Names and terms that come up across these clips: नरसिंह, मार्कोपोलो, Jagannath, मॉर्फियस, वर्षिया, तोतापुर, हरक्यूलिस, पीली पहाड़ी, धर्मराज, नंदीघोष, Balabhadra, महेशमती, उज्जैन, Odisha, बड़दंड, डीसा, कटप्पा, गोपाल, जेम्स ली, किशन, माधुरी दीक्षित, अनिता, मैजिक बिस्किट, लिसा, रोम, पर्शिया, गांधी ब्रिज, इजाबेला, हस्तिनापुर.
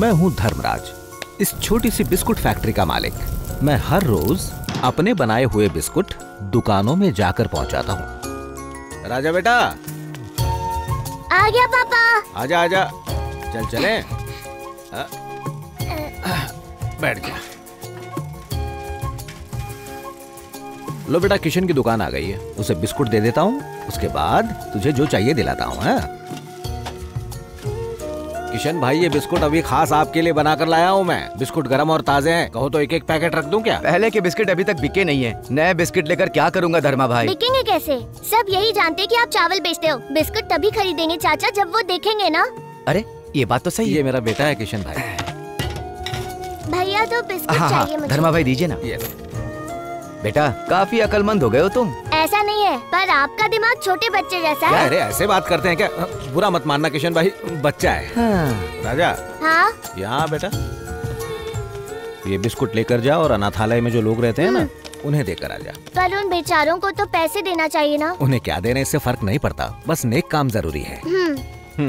मैं हूं धर्मराज, इस छोटी सी बिस्कुट फैक्ट्री का मालिक। मैं हर रोज अपने बनाए हुए बिस्कुट दुकानों में जाकर पहुंचाता हूं। राजा बेटा आ गया पापा। आजा आजा, चल चले, बैठ जा। लो बेटा, किशन की दुकान आ गई है, उसे बिस्कुट दे देता हूँ, उसके बाद तुझे जो चाहिए दिलाता हूँ। किशन भाई, ये बिस्कुट अभी खास आपके लिए बनाकर लाया हूँ मैं। बिस्कुट गर्म और ताजे हैं, कहो तो एक एक पैकेट रख दूँ क्या? पहले के बिस्किट अभी तक बिके नहीं है, नए बिस्किट लेकर क्या करूँगा धर्मा भाई? बिकेंगे कैसे? सब यही जानते कि आप चावल बेचते हो, बिस्कुट तभी खरीदेंगे चाचा जब वो देखेंगे ना। अरे ये बात तो सही है। मेरा बेटा है किशन भाई। भैया तो बिस्कुट चाहिए। धर्मा भाई दीजिए ना। बेटा काफी अकलमंद हो गए हो तुम। ऐसा नहीं है, पर आपका दिमाग छोटे बच्चे जैसा है। अरे ऐसे बात करते हैं क्या? बुरा मत मानना किशन भाई, बच्चा है। हाँ। राजा। हाँ? यहाँ बेटा, ये बिस्कुट लेकर जा और अनाथालय में जो लोग रहते हैं ना, उन्हें देकर आ जा। पर उन बेचारों को तो पैसे देना चाहिए ना। उन्हें क्या देने, इससे फर्क नहीं पड़ता, बस नेक काम जरूरी है।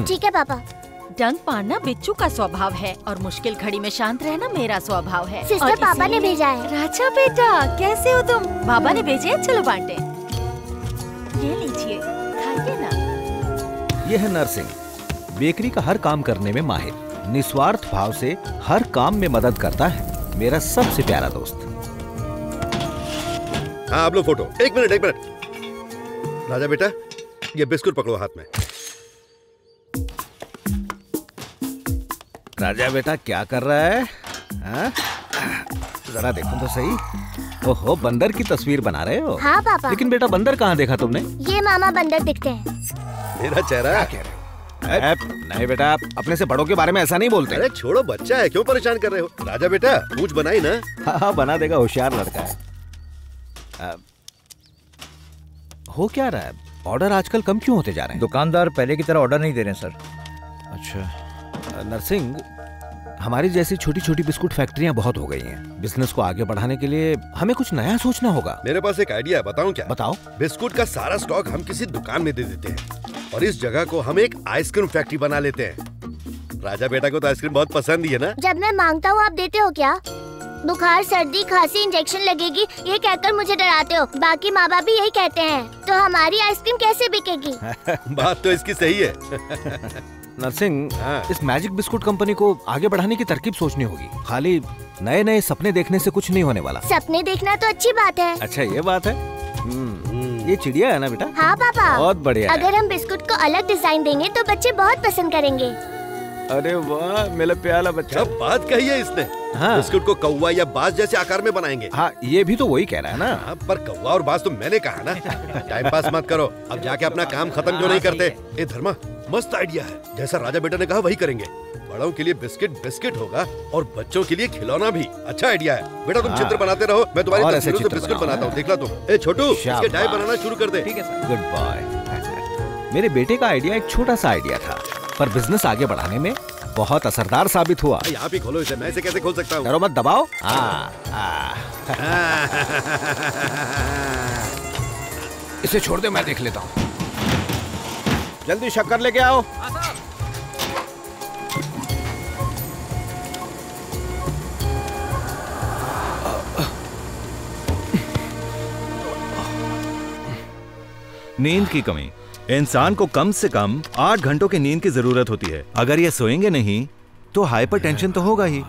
ठीक है पापा। डंग पाड़ना बिच्छू का स्वभाव है और मुश्किल घड़ी में शांत रहना मेरा स्वभाव है। सिस्टर, पापा ने भेजा है। राजा बेटा कैसे हो तुम? बाबा ने भेजे, चलो बांटे। ये लीजिए, खाइए ना। ये है नरसिंह, बेकरी का हर काम करने में माहिर, निस्वार्थ भाव से हर काम में मदद करता है, मेरा सबसे प्यारा दोस्त। हाँ आप लोग फोटो। एक मिनट। राजा बेटा ये बिस्कुट पकड़ो हाथ में। राजा बेटा क्या कर रहा है? जरा देखो तो सही। ओहो, बंदर की तस्वीर बना रहे हो? हाँ पापा। लेकिन बेटा बंदर कहाँ देखा तुमने? ये मामा बंदर दिखते हैं। मेरा चेहरा क्या कह रहे हो? नहीं बेटा, अपने से बड़ों के बारे में ऐसा नहीं बोलते। अरे छोड़ो, बच्चा है, क्यों परेशान कर रहे हो? राजा बेटा पूछ बनाई ना। हाँ बना देगा, होशियार लड़का है। हो क्या रहा है? ऑर्डर आजकल कम क्यों होते जा रहे हैं? दुकानदार पहले की तरह ऑर्डर नहीं दे रहे सर। अच्छा नरसिंह, हमारी जैसी छोटी छोटी बिस्कुट फैक्ट्रियां बहुत हो गई हैं। बिजनेस को आगे बढ़ाने के लिए हमें कुछ नया सोचना होगा। मेरे पास एक आइडिया है, बताऊं क्या? बताओ। बिस्कुट का सारा स्टॉक हम किसी दुकान में दे देते हैं और इस जगह को हम एक आइसक्रीम फैक्ट्री बना लेते हैं। राजा बेटा को तो आइसक्रीम बहुत पसंद ही है ना। जब मैं मांगता हूँ आप देते हो क्या? बुखार, सर्दी, खांसी, इंजेक्शन लगेगी, ये कहकर मुझे डराते हो। बाकी माँ बाप भी यही कहते हैं, तो हमारी आइसक्रीम कैसे बिकेगी? बात तो इसकी सही है। नरसिंह, इस मैजिक बिस्कुट कंपनी को आगे बढ़ाने की तरकीब सोचनी होगी। खाली नए नए सपने देखने से कुछ नहीं होने वाला। सपने देखना तो अच्छी बात है। अच्छा ये बात है। ये चिड़िया है ना बेटा? हाँ पापा, बहुत बढ़िया। अगर हम बिस्कुट को अलग डिजाइन देंगे तो बच्चे बहुत पसंद करेंगे। अरे वाह, मेरा प्यारा बच्चा, बात कही है इसने। हाँ। बिस्कुट को कौवा या बाज जैसे आकार में बनाएंगे। हाँ ये भी तो वही कह रहा है ना। हाँ, पर कौवा और बाज तो मैंने कहा ना। टाइम पास मत करो, अब जाके अपना काम खत्म जो नहीं करते। ए धर्मा, मस्त आइडिया है, जैसा राजा बेटा ने कहा वही करेंगे। बड़ों के लिए बिस्किट बिस्किट होगा और बच्चों के लिए खिलौना भी। अच्छा आइडिया है बेटा, तुम चित्र बनाते रहो, मैं तुम्हारी तस्वीरों से बिस्किट बनाता हूँ, देख लो तुम। ए छोटू, इसके डाई बनाना शुरू कर दे। Good bye. मेरे बेटे का आइडिया एक छोटा सा आइडिया था, पर बिजनेस आगे बढ़ाने में बहुत असरदार साबित हुआ। आप ही खोलो इसे, मैं इसे कैसे खोल सकता हूँ? डरो मत, दबाओ। इसे छोड़ दे, मैं देख लेता हूँ। जल्दी शक्कर लेके आओ। नींद की कमी, इंसान को कम से कम 8 घंटों की नींद की जरूरत होती है। अगर ये सोएंगे नहीं तो हाइपरटेंशन तो होगा ही।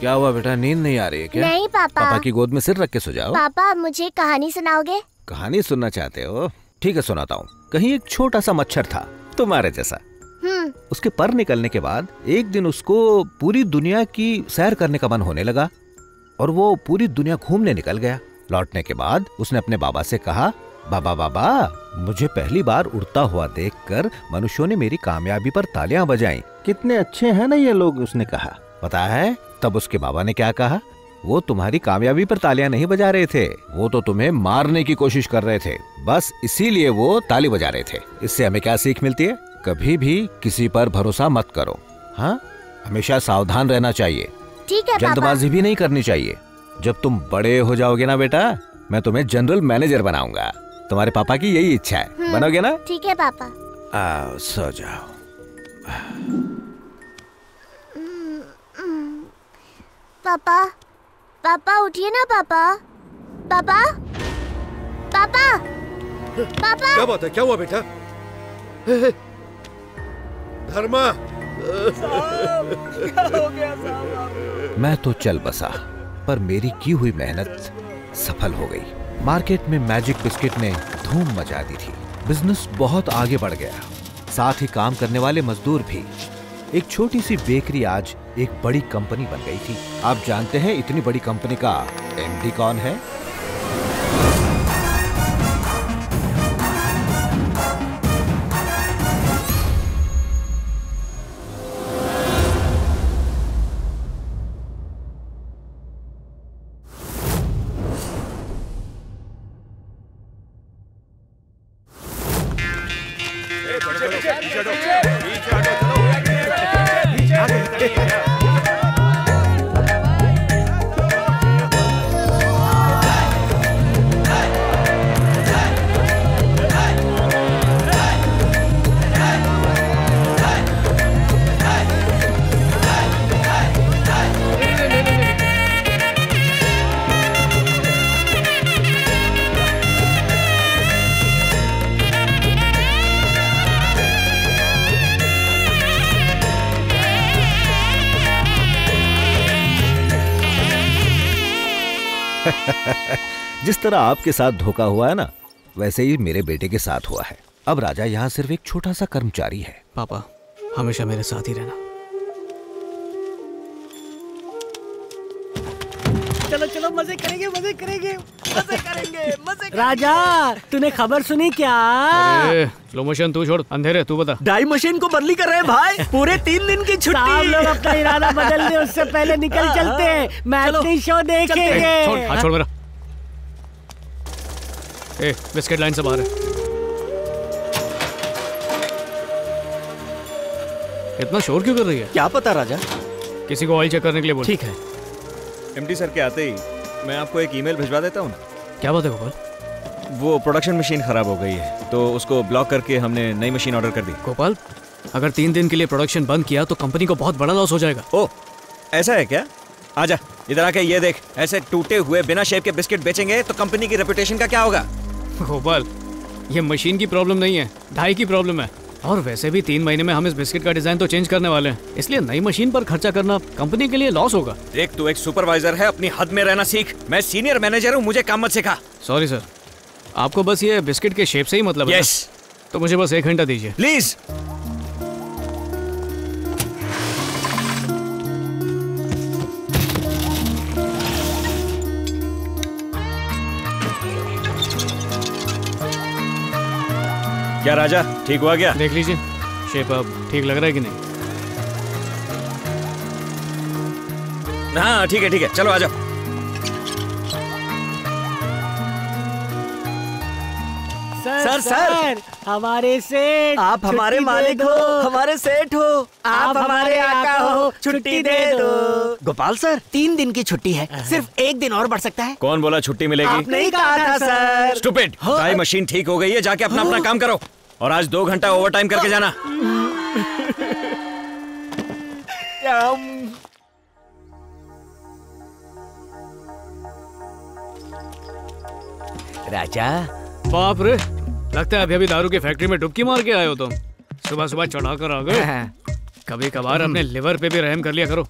क्या हुआ बेटा, नींद नहीं आ रही है क्या? नहीं पापा। पापा की गोद में सिर रख के सो जाओ। पापा मुझे कहानी सुनाओगे? कहानी सुनना चाहते हो? ठीक है सुनाता हूँ। कहीं एक छोटा सा मच्छर था तुम्हारे जैसा। उसके पर निकलने के बाद एक दिन उसको पूरी दुनिया की सैर करने का मन होने लगा और वो पूरी दुनिया घूमने निकल गया। लौटने के बाद उसने अपने बाबा से कहा, बाबा बाबा, मुझे पहली बार उड़ता हुआ देखकर मनुष्यों ने मेरी कामयाबी पर तालियां बजाई। कितने अच्छे हैं ना ये लोग, उसने कहा। पता है तब उसके बाबा ने क्या कहा? वो तुम्हारी कामयाबी पर तालियां नहीं बजा रहे थे, वो तो तुम्हें मारने की कोशिश कर रहे थे, बस इसीलिए वो ताली बजा रहे थे। इससे हमें क्या सीख मिलती है? कभी भी किसी पर भरोसा मत करो। हाँ, हमेशा सावधान रहना चाहिए। ठीक है, जल्दबाजी भी नहीं करनी चाहिए। जब तुम बड़े हो जाओगे ना बेटा, मैं तुम्हें जनरल मैनेजर बनाऊंगा। तुम्हारे पापा की यही इच्छा है, बनोगे ना? ठीक है पापा। आओ सो जाओ। पापा, पापा उठिए ना पापा, पापा, पापा, पापा। क्या बात है, क्या हुआ बेटा? धर्मा, क्या हो गया साहब? मैं तो चल बसा, पर मेरी की हुई मेहनत सफल हो गई। मार्केट में मैजिक बिस्किट ने धूम मचा दी थी। बिजनेस बहुत आगे बढ़ गया, साथ ही काम करने वाले मजदूर भी। एक छोटी सी बेकरी आज एक बड़ी कंपनी बन गई थी। आप जानते हैं इतनी बड़ी कंपनी का एमडी कौन है? जिस तरह आपके साथ धोखा हुआ है ना, वैसे ही मेरे बेटे के साथ हुआ है। अब राजा यहाँ सिर्फ एक छोटा सा कर्मचारी है। पापा, हमेशा मेरे साथ ही रहना। चलो चलो, मजे करेंगे, मजे करेंगे, मजे करेंगे, मजे। राजा, तूने खबर सुनी क्या? स्लो मोशन तू छोड़, अंधेरे तू बता। डाइमोशन को बदली कर रहे हैं भाई, पूरे 3 दिन की छुट्टी। हम लोग अपना इरादा बदल दे, उससे पहले निकल चलते हैं, मैच शो देखेंगे। छोड़ मेरा ए, बिस्किट लाइन से बाहर है। इतना शोर क्यों कर रही है? क्या पता राजा, किसी को ऑयल चेक करने के लिए बोल। ठीक है। एमडी सर के आते ही मैं आपको एक ईमेल भिजवा देता हूँ ना। क्या बात है गोपाल? वो प्रोडक्शन मशीन खराब हो गई है, तो उसको ब्लॉक करके हमने नई मशीन ऑर्डर कर दी। गोपाल, अगर 3 दिन के लिए प्रोडक्शन बंद किया तो कंपनी को बहुत बड़ा लॉस हो जाएगा। ओ, ऐसा है क्या? आजा इधर आके ये देख, ऐसे टूटे हुए बिना शेप के बिस्किट बेचेंगे तो कंपनी की रेपुटेशन का क्या होगा? गोपाल, ये मशीन की प्रॉब्लम नहीं है, ढाई की प्रॉब्लम है। और वैसे भी 3 महीने में हम इस बिस्किट का डिजाइन तो चेंज करने वाले हैं, इसलिए नई मशीन पर खर्चा करना कंपनी के लिए लॉस होगा। देख, तू एक सुपरवाइजर है, अपनी हद में रहना सीख। मैं सीनियर मैनेजर हूँ, मुझे काम मत सिखा। सॉरी सर, आपको बस ये बिस्किट के शेप से ही मतलब है। यस, तो मुझे बस 1 घंटा दीजिए प्लीज। क्या राजा, ठीक हुआ क्या? देख लीजिए शेप, अब ठीक लग रहा है कि नहीं? हाँ ठीक है, ठीक है, चलो आ जाओ। सर, सर, सर, हमारे सेठ। आप हमारे मालिक हो, हमारे सेठ हो, आप हमारे आका हो, छुट्टी दे दो। गोपाल सर, 3 दिन की छुट्टी है, सिर्फ 1 दिन और बढ़ सकता है। कौन बोला छुट्टी मिलेगी? आपने ही कहा था सर। स्टूपिड, टाई मशीन ठीक हो गई है, जाके अपना अपना काम करो, और आज 2 घंटा ओवरटाइम करके जाना। राजा, बाप रे, लगता है अभी दारू की फैक्ट्री में डुबकी मार के आए हो तुम। सुबह सुबह चढ़ा कर आ गए। कभी कभार अपने लिवर पे भी रहम कर लिया करो।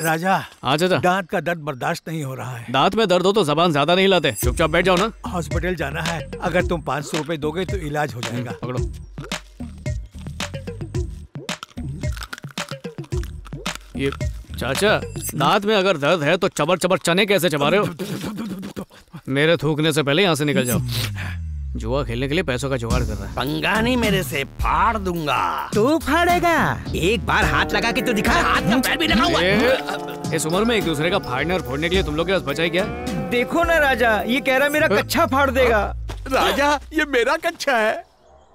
राजा, आज दांत का दर्द बर्दाश्त नहीं हो रहा है। दांत में दर्द हो तो जबान ज्यादा नहीं लाते, चुपचाप बैठ जाओ ना। हॉस्पिटल जाना है, अगर तुम 500 रुपए दोगे तो इलाज हो जाएगा। पकड़ो। ये चाचा, दांत में अगर दर्द है तो चबर चबर चने कैसे चबा रहे हो? मेरे थूकने से पहले यहाँ से निकल जाओ। जुआ खेलने के लिए पैसों का जुगाड़ कर रहा है। पंगा नहीं मेरे से, फाड़ दूंगा। तू फाड़ेगा? एक बार हाथ लगा के तो दिखा, हाथ का पैर भी लगा हुआ है। इस उम्र में एक दूसरे का फाड़ने और फोड़ने के लिए तुम लोग के पास बचा ही क्या? देखो ना राजा, ये कह रहा मेरा कच्छा फाड़ देगा। राजा, ये मेरा कच्छा है,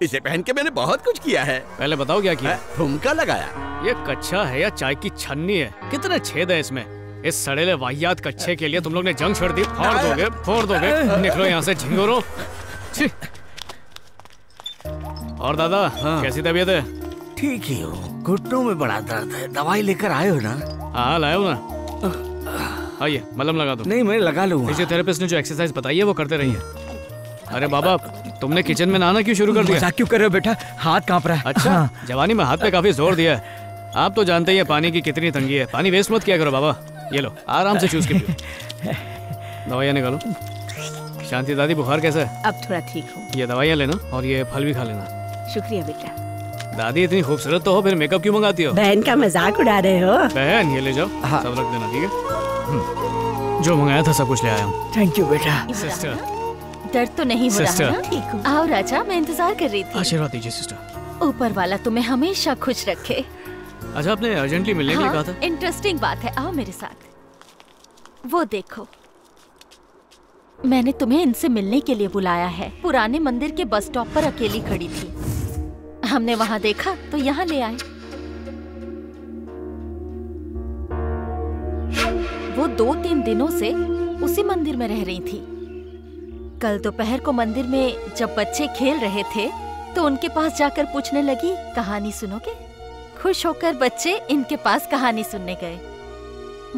इसे पहन के मैंने बहुत कुछ किया है। पहले बताओ क्या किया? ठुमका लगाया। ये कच्छा है या चाय की छन्नी है? कितने छेद है इसमें? इस सड़ेले वाहियात कच्छे के लिए तुम लोग ने जंग छोड़ दी। फोड़ दोगे, फोड़ दोगे। निकलो यहाँ से झिंगोरो। और दादा, हाँ। कैसी तबीयत है? ठीक ही हो, घुटनों में बड़ा दर्द है, दवाई लेकर आए हो ना? हाँ लाया हूँ ना। आइए मलहम लगा दो। नहीं मैं लगा लूंगा। फिजियोथेरेपिस्ट ने जो एक्सरसाइज बताई है वो करते रहिए। अरे बाबा तुमने किचन में नहाना क्यों शुरू कर दिया? क्यों कर रहे हो बेटा, हाथ कांप रहा है। अच्छा हाँ। जवानी में हाथ पे काफी जोर दिया है। आप तो जानते ही है पानी की कितनी तंगी है, पानी वेस्ट मत किया करो बाबा। ये लो आराम से चूस के पियो। दवाइयाँ निकालो। शांति दादी बुखार कैसा है? अब थोड़ा ठीक हूँ। ये दवाइयाँ लेना और ये फल भी खा लेना। शुक्रिया बेटा। दादी इतनी खूबसूरत तो हो फिर मेकअप क्यों मंगाती हो? बहन का मजाक उड़ा रहे हो। बहन ये ले जाओ, सब रख देना ठीक है। जो मंगाया था सब कुछ ले आया हूँ। थैंक यू बेटा। सिस्टर दर्द तो नहीं हो रहा ना? ठीक हूँ। आओ राजा, मैं इंतजार कर रही थी। आशीर्वाद दीजिए सिस्टर। ऊपर वाला तुम्हें हमेशा खुश रखे। अच्छा आपने अर्जेंटली मिलने के लिए कहा था? इंटरेस्टिंग बात है, आओ मेरे साथ। वो देखो मैंने तुम्हें इनसे मिलने के लिए बुलाया है। पुराने मंदिर के बस स्टॉप पर अकेली खड़ी थी, हमने वहाँ देखा तो यहाँ ले आए। वो 2-3 दिनों से उसी मंदिर में रह रही थी। कल दोपहर को मंदिर में जब बच्चे खेल रहे थे तो उनके पास जाकर पूछने लगी कहानी सुनोगे? खुश होकर बच्चे इनके पास कहानी सुनने गए।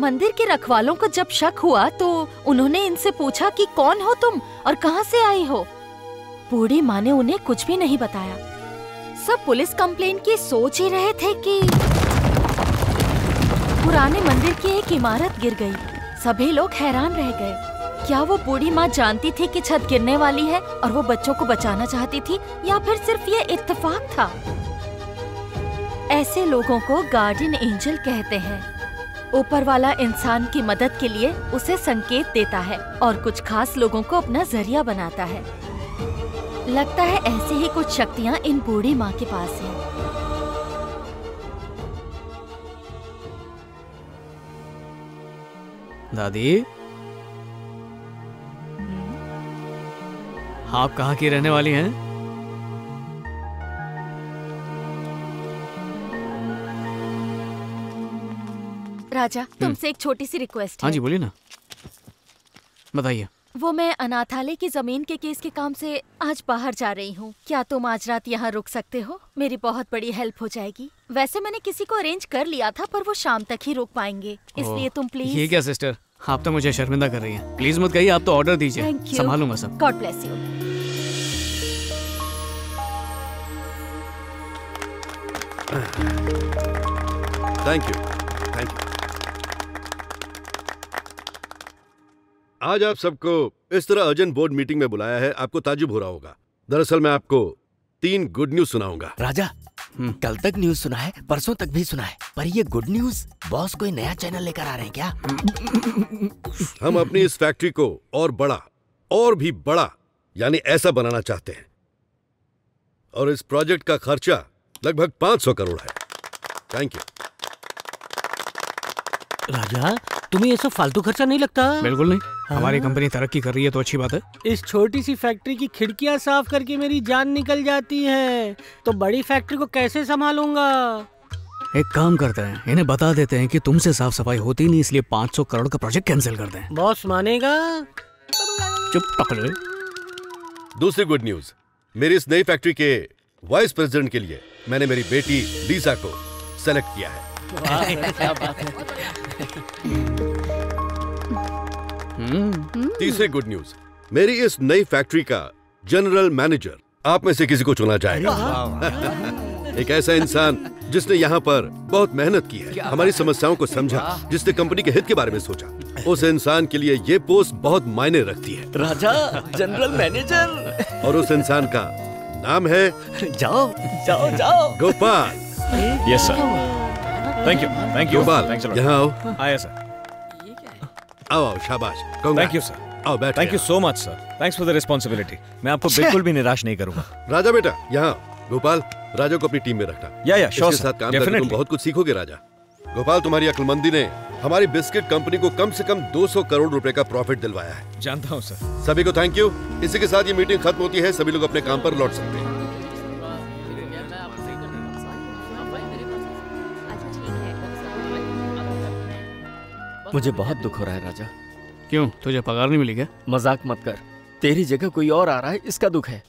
मंदिर के रखवालों को जब शक हुआ तो उन्होंने इनसे पूछा कि कौन हो तुम और कहाँ से आई हो। बूढ़ी माँ ने उन्हें कुछ भी नहीं बताया। सब पुलिस कंप्लेंट की सोच ही रहे थे कि पुराने मंदिर की एक इमारत गिर गई। सभी लोग हैरान रह गए। क्या वो बूढ़ी माँ जानती थी कि छत गिरने वाली है और वो बच्चों को बचाना चाहती थी या फिर सिर्फ ये इत्तेफाक था? ऐसे लोगों को गार्डियन एंजल कहते हैं। ऊपर वाला इंसान की मदद के लिए उसे संकेत देता है और कुछ खास लोगों को अपना जरिया बनाता है। लगता है ऐसे ही कुछ शक्तियाँ इन बूढ़ी माँ के पास हैं। दादी आप कहाँ की रहने वाली हैं? राजा तुमसे एक छोटी सी रिक्वेस्ट है। हाँ जी बोलिए ना, बताइए। वो मैं अनाथालय की जमीन के केस के काम से आज बाहर जा रही हूँ, क्या तुम आज रात यहाँ रुक सकते हो? मेरी बहुत बड़ी हेल्प हो जाएगी। वैसे मैंने किसी को अरेंज कर लिया था पर वो शाम तक ही रुक पाएंगे, इसलिए तुम प्लीज। ये क्या सिस्टर, आप तो मुझे शर्मिंदा कर रही हैं। प्लीज मत कहिए, आप तो ऑर्डर दीजिए, संभालूंगा सब। God bless you. Thank you, thank you. आज आप सबको इस तरह अर्जेंट बोर्ड मीटिंग में बुलाया है, आपको ताजुब हो रहा होगा। दरअसल मैं आपको 3 गुड न्यूज सुनाऊंगा। राजा कल तक न्यूज सुना है, परसों तक भी सुना है, पर ये गुड न्यूज? बॉस कोई नया चैनल लेकर आ रहे हैं क्या? हम अपनी इस फैक्ट्री को और भी बड़ा यानी ऐसा बनाना चाहते हैं और इस प्रोजेक्ट का खर्चा लगभग 500 करोड़ है। Thank you. राजा तुम्हें ये सब फालतू खर्चा नहीं लगता? बिल्कुल नहीं। हाँ? हमारी कंपनी तरक्की कर रही है तो अच्छी बात है। इस छोटी सी फैक्ट्री की खिड़कियां साफ करके मेरी जान निकल जाती है, तो बड़ी फैक्ट्री को कैसे संभालूंगा? एक काम करते हैं, इन्हें बता देते हैं कि तुमसे साफ सफाई होती नहीं, इसलिए 500 करोड़ का प्रोजेक्ट कैंसिल कर दें। बॉस मानेगा? चुप पकड़े। दूसरी गुड न्यूज मेरी इस नई फैक्ट्री के वाइस प्रेसिडेंट के लिए मैंने मेरी बेटी डीसा को सेलेक्ट किया है। तीसरी गुड न्यूज मेरी इस नई फैक्ट्री का जनरल मैनेजर आप में से किसी को चुना जाएगा। एक ऐसा इंसान जिसने यहाँ पर बहुत मेहनत की है, हमारी समस्याओं को समझा, जिसने कंपनी के हित के बारे में सोचा, उस इंसान के लिए ये पोस्ट बहुत मायने रखती है। राजा जनरल मैनेजर, और उस इंसान का नाम है जाओ जाओ जाओ गोपाल। Yes sir. Thank you गोपाल। यहाँ आओ। आया सर। आओ आओ, शाबाश। Thank you sir. आओ बैठ। Thank you so much sir. Thanks for the responsibility. मैं आपको बिल्कुल भी निराश नहीं करूंगा। राजा बेटा यहाँ आओ। गोपाल राजा को अपनी टीम में रखना। या श्योर सर। साथ काम करके तुम बहुत कुछ सीखोगे राजा। गोपाल तुम्हारी अक्लमंदी ने हमारी बिस्किट कंपनी को कम से कम 200 करोड़ रुपए का प्रॉफिट दिलवाया है। जानता हूँ सर। सभी को थैंक यू। इसी के साथ ये मीटिंग खत्म होती है, सभी लोग अपने काम पर लौट सकते हैं। मुझे बहुत दुख हो रहा है राजा। क्यों, तुझे पगार नहीं मिली क्या? मजाक मत कर, तेरी जगह कोई और आ रहा है, इसका दुख है।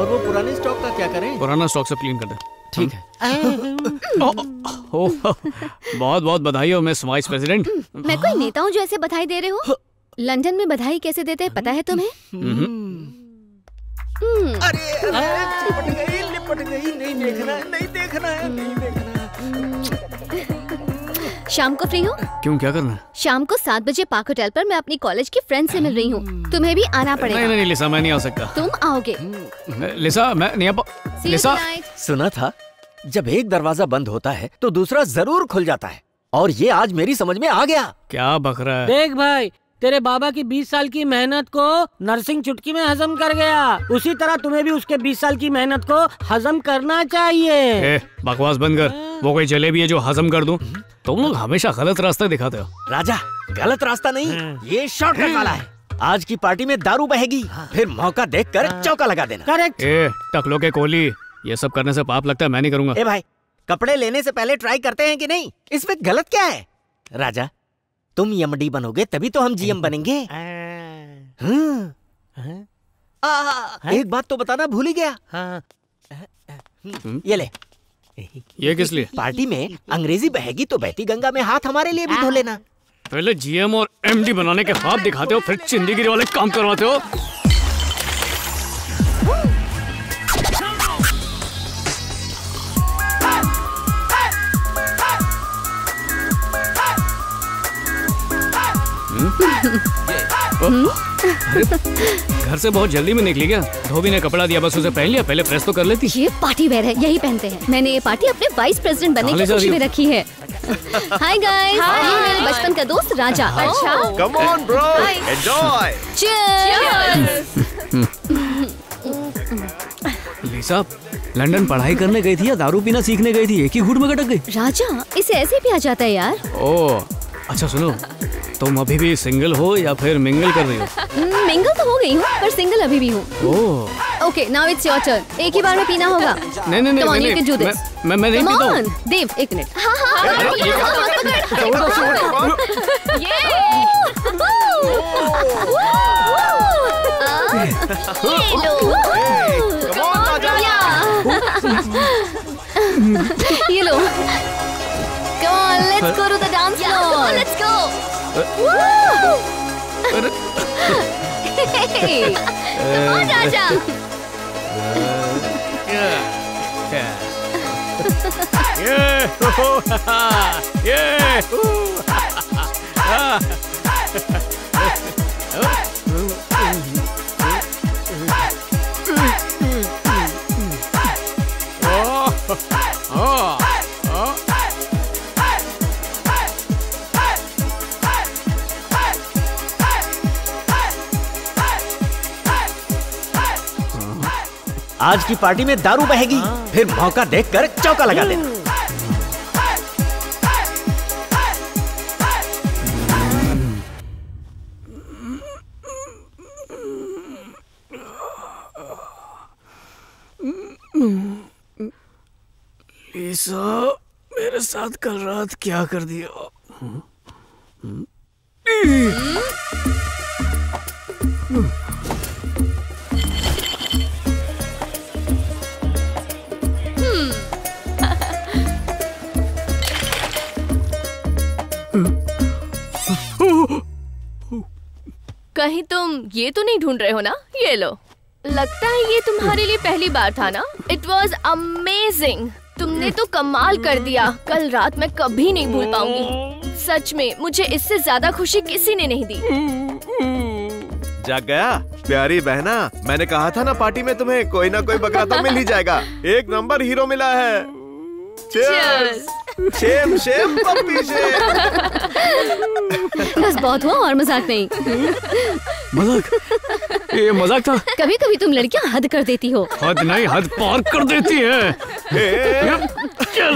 और वो पुराने स्टॉक का क्या करें? पुराना स्टॉक सब क्लीन कर दें। ठीक है। बहुत बहुत बधाई हो मिस वाइस प्रेसिडेंट। मैं कोई नेता हूँ जो ऐसे बधाई दे रहे हो? लंदन में बधाई कैसे देते हैं पता है तुम्हें? अरे लिपट गई, नहीं देखना है। शाम को फ्री हो? क्यों, क्या करना है? शाम को 7 बजे पार्क होटल पर मैं अपनी कॉलेज की फ्रेंड से मिल रही हूँ, तुम्हें भी आना पड़ेगा। नहीं लिसा, मैं नहीं आ सकता। तुम आओगे। लिसा, मैं नहीं आ। लिसा, सुना था जब एक दरवाजा बंद होता है तो दूसरा जरूर खुल जाता है, और ये आज मेरी समझ में आ गया। क्या बकरा है? देख भाई, तेरे बाबा की 20 साल की मेहनत को नरसिंह चुटकी में हजम कर गया, उसी तरह तुम्हें भी उसके 20 साल की मेहनत को हजम करना चाहिए। बकवास बंद कर। वो कोई जलेबी है जो हजम कर दूं? तुम लोग हमेशा गलत रास्ता दिखाते हो। राजा, गलत रास्ता नहीं, ये शॉर्टकट वाला है। आज की पार्टी में दारू बहेगी, फिर मौका देख कर चौका लगा देना। करेक्ट। टकलो के कोली, ये सब करने से पाप लगता है, मैं नहीं करूँगा। भाई, कपड़े लेने से पहले ट्राई करते हैं कि नहीं, इसमें गलत क्या है? राजा, तुम यमडी बनोगे तभी तो हम जीएम बनेंगे। एक बात तो बताना भूल ही गया, ये ले। ये किस लिए? पार्टी में अंग्रेजी बहेगी तो बहती गंगा में हाथ हमारे लिए भी धो लेना। पहले जीएम और एमडी बनाने के ख्वाब दिखाते हो, फिर चिंदीगिरी वाले काम करवाते हो। घर से बहुत जल्दी में निकली क्या? धोबी ने कपड़ा दिया, बस उसे पहन लिया, पहले प्रेस तो कर लेती। ये पार्टी वेयर है, यही पहनते हैं। मैंने ये पार्टी अपने वाइस प्रेसिडेंट बनने की खुशी में रखी है। हाय गाइस, ये मेरे बचपन का दोस्त राजा। अच्छा, come on bro, enjoy. Cheers. लिसा, London पढ़ाई करने गई थी या दारू पीना सीखने गई थी? एक ही घूट में अटक गई। राजा, इसे ऐसे भी आ जाता है यार। ओह अच्छा, सुनो, तुम अभी भी सिंगल हो या फिर मिंगल कर रही हो? मिंगल तो हो गई हूँ, पर सिंगल अभी भी हूँ। Okay, now it's your turn. एक ही बार में पीना होगा। नहीं, देव एक मिनट। ये लो, come on, let's go to the dance floor, let's go. Raja, आज की पार्टी में दारू बहेगी, फिर मौका देखकर चौका लगा देना। लिसा, मेरे साथ कल रात क्या कर दिया? कहीं तुम ये तो नहीं ढूंढ रहे हो ना? ये लो, लगता है ये तुम्हारे लिए पहली बार था ना? It was amazing. तुमने तो कमाल कर दिया, कल रात मैं कभी नहीं भूल पाऊंगी। सच में मुझे इससे ज्यादा खुशी किसी ने नहीं दी। जाग गया? प्यारी बहना, मैंने कहा था ना पार्टी में तुम्हें कोई ना कोई बकरा तो मिल ही जाएगा। एक नंबर हीरो मिला है। Cheers! Shame puppy shame. बस बहुत हुआ, और मजाक नहीं। मजाक? ये मजाक था। कभी कभी तुम लड़कियां हद कर देती हो। हद नहीं, हद पार कर देती है।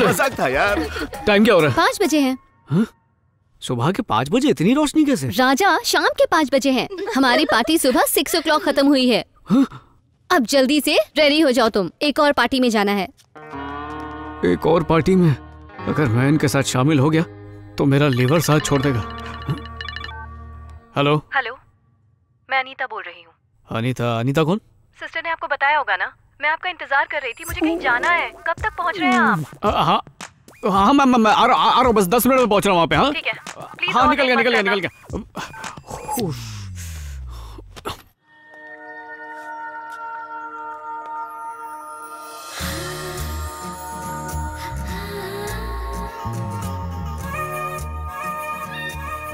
मजाक था यार। टाइम क्या हो रहा है? 5 बजे है। हा? सुबह के 5 बजे? इतनी रोशनी कैसे? राजा, शाम के 5 बजे है। हमारी पार्टी सुबह 6 o'clock खत्म हुई है। हा? अब जल्दी से रेडी हो जाओ, तुम एक और पार्टी में जाना है। एक और पार्टी में? अगर मैं इनके साथ शामिल हो गया तो मेरा लीवर साथ छोड़ देगा। हेलो, मैं अनिता बोल रही हूँ। अनिता कौन? सिस्टर ने आपको बताया होगा ना, मैं आपका इंतजार कर रही थी, मुझे कहीं जाना है। कब तक पहुँच रहे हैं आप? हाँ मैं आ रहा हूँ, बस 10 मिनट में पहुँच रहा हूँ वहाँ पे। हाँ ठीक है, हाँ निकल गया।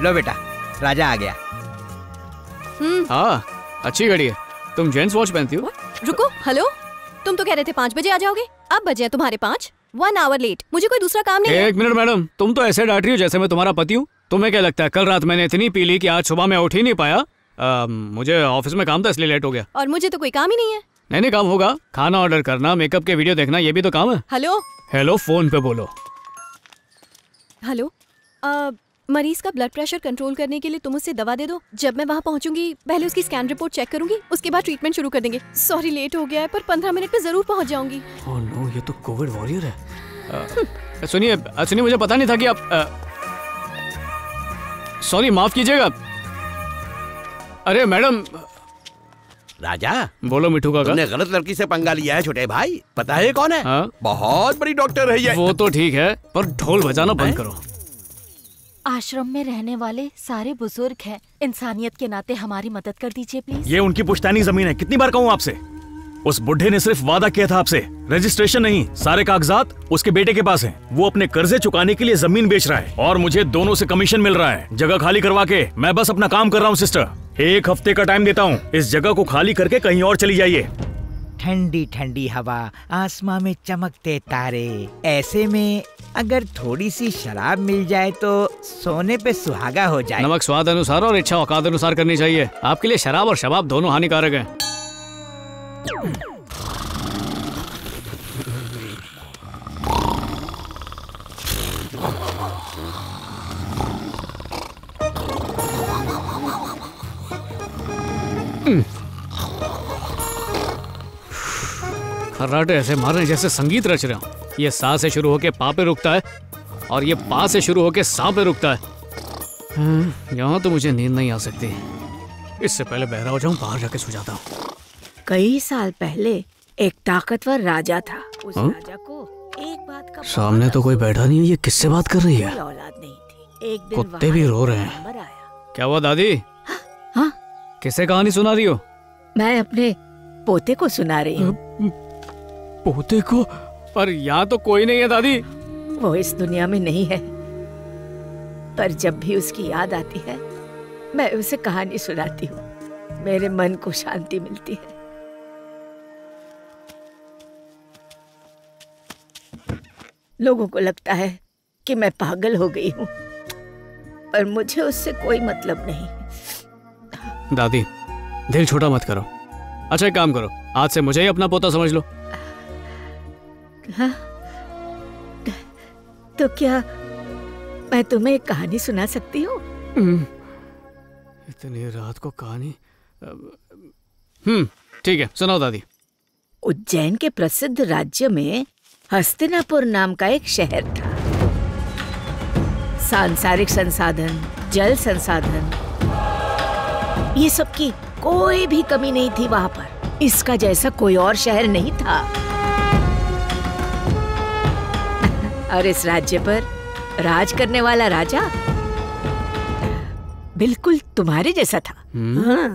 लो बेटा, राजा आ गया। हाँ अच्छी घड़ी है। तुम जेंट्स वॉच पहनती हो? रुको, हेलो, तुम तो कह रहे थे 5 बजे आ जाओगे, अब बजे हैं तुम्हारे 5। 1 आवर लेट, मुझे कोई दूसरा काम नहीं। 1 मिनट मैडम, तुम तो ऐसे डांट रही हो जैसे मैं तुम्हारा पति हूँ। तुम्हें क्या लगता है कल रात मैंने इतनी पी ली कि आज सुबह मैं उठ ही नहीं पाया? मुझे ऑफिस में काम था इसलिए लेट हो गया। और मुझे तो कोई काम ही नहीं है। नहीं काम होगा, खाना ऑर्डर करना, मेकअप के वीडियो देखना, ये भी तो काम है। हेलो हेलो, फोन पे बोलो। हेलो, मरीज का ब्लड प्रेशर कंट्रोल करने के लिए तुम उससे दवा दे दो। जब मैं वहाँ पहुँचूंगी पहले उसकी स्कैन रिपोर्ट चेक करूंगी, उसके बाद ट्रीटमेंट शुरू कर देंगे। सॉरी लेट हो गया है, पर 15 मिनट में जरूर पहुँच जाऊंगी। ओह नो, ये तो कोविड वॉरियर है। सुनिए, मुझे पता नहीं था कि आप, सॉरी माफ कीजिएगा। अरे मैडम। राजा बोलो। मिठू का तुमने गलत लड़की से पंगा लिया है छोटे भाई। पता है कौन है? बहुत बड़ी डॉक्टर है ये। वो तो ठीक है, पर ढोल बजाना बंद करो। आश्रम में रहने वाले सारे बुजुर्ग हैं, इंसानियत के नाते हमारी मदद कर दीजिए प्लीज। ये उनकी पुश्तैनी जमीन है, कितनी बार कहूँ आपसे। उस बुढ़े ने सिर्फ वादा किया था आपसे, रजिस्ट्रेशन नहीं। सारे कागजात उसके बेटे के पास हैं। वो अपने कर्जे चुकाने के लिए जमीन बेच रहा है और मुझे दोनों से कमीशन मिल रहा है। जगह खाली करवा के मैं बस अपना काम कर रहा हूँ। सिस्टर 1 हफ्ते का टाइम देता हूँ, इस जगह को खाली करके कहीं और चली जाइए। ठंडी ठंडी हवा, आसमान में चमकते तारे, ऐसे में अगर थोड़ी सी शराब मिल जाए तो सोने पे सुहागा हो जाए। नमक स्वाद अनुसार और इच्छा औकात अनुसार करनी चाहिए। आपके लिए शराब और शबाब दोनों हानिकारक हैं। खर्राटे ऐसे मारने जैसे संगीत रच रहा हूँ। ये सा से शुरू होके पा पे रुकता है और ये पा से शुरू होके सा पे रुकता है। यहाँ तो मुझे नींद नहीं आ सकती, इससे पहले बहरा हो जाऊँ बाहर जाके सो जाता हूँ। कई साल पहले एक ताकतवर राजा था। उस राजा को एक बात का, सामने तो कोई बैठा नहीं है, ये किससे बात कर रही है? औलाद नहीं थी। एक दिन कुत्ते भी रो रहे हैं। क्या हुआ दादी? हाँ किसे कहानी सुना रही हो? मैं अपने पोते को सुना रही हूँ। पोते को? पर यहाँ तो कोई नहीं है दादी। वो इस दुनिया में नहीं है, पर जब भी उसकी याद आती है मैं उसे कहानी सुनाती हूँ। मेरे मन को शांति मिलती है। लोगों को लगता है कि मैं पागल हो गई हूँ, पर मुझे उससे कोई मतलब नहीं। दादी दिल छोटा मत करो। अच्छा एक काम करो, आज से मुझे ही अपना पोता समझ लो। हाँ? तो क्या मैं तुम्हें एक कहानी सुना सकती हूँ? इतनी रात को कहानी? ठीक है सुनाओ दादी। उज्जैन के प्रसिद्ध राज्य में हस्तिनापुर नाम का एक शहर था। सांसारिक संसाधन, जल संसाधन, ये सब की कोई भी कमी नहीं थी वहाँ पर। इसका जैसा कोई और शहर नहीं था। और इस राज्य पर राज करने वाला राजा बिल्कुल तुम्हारे जैसा था। हाँ।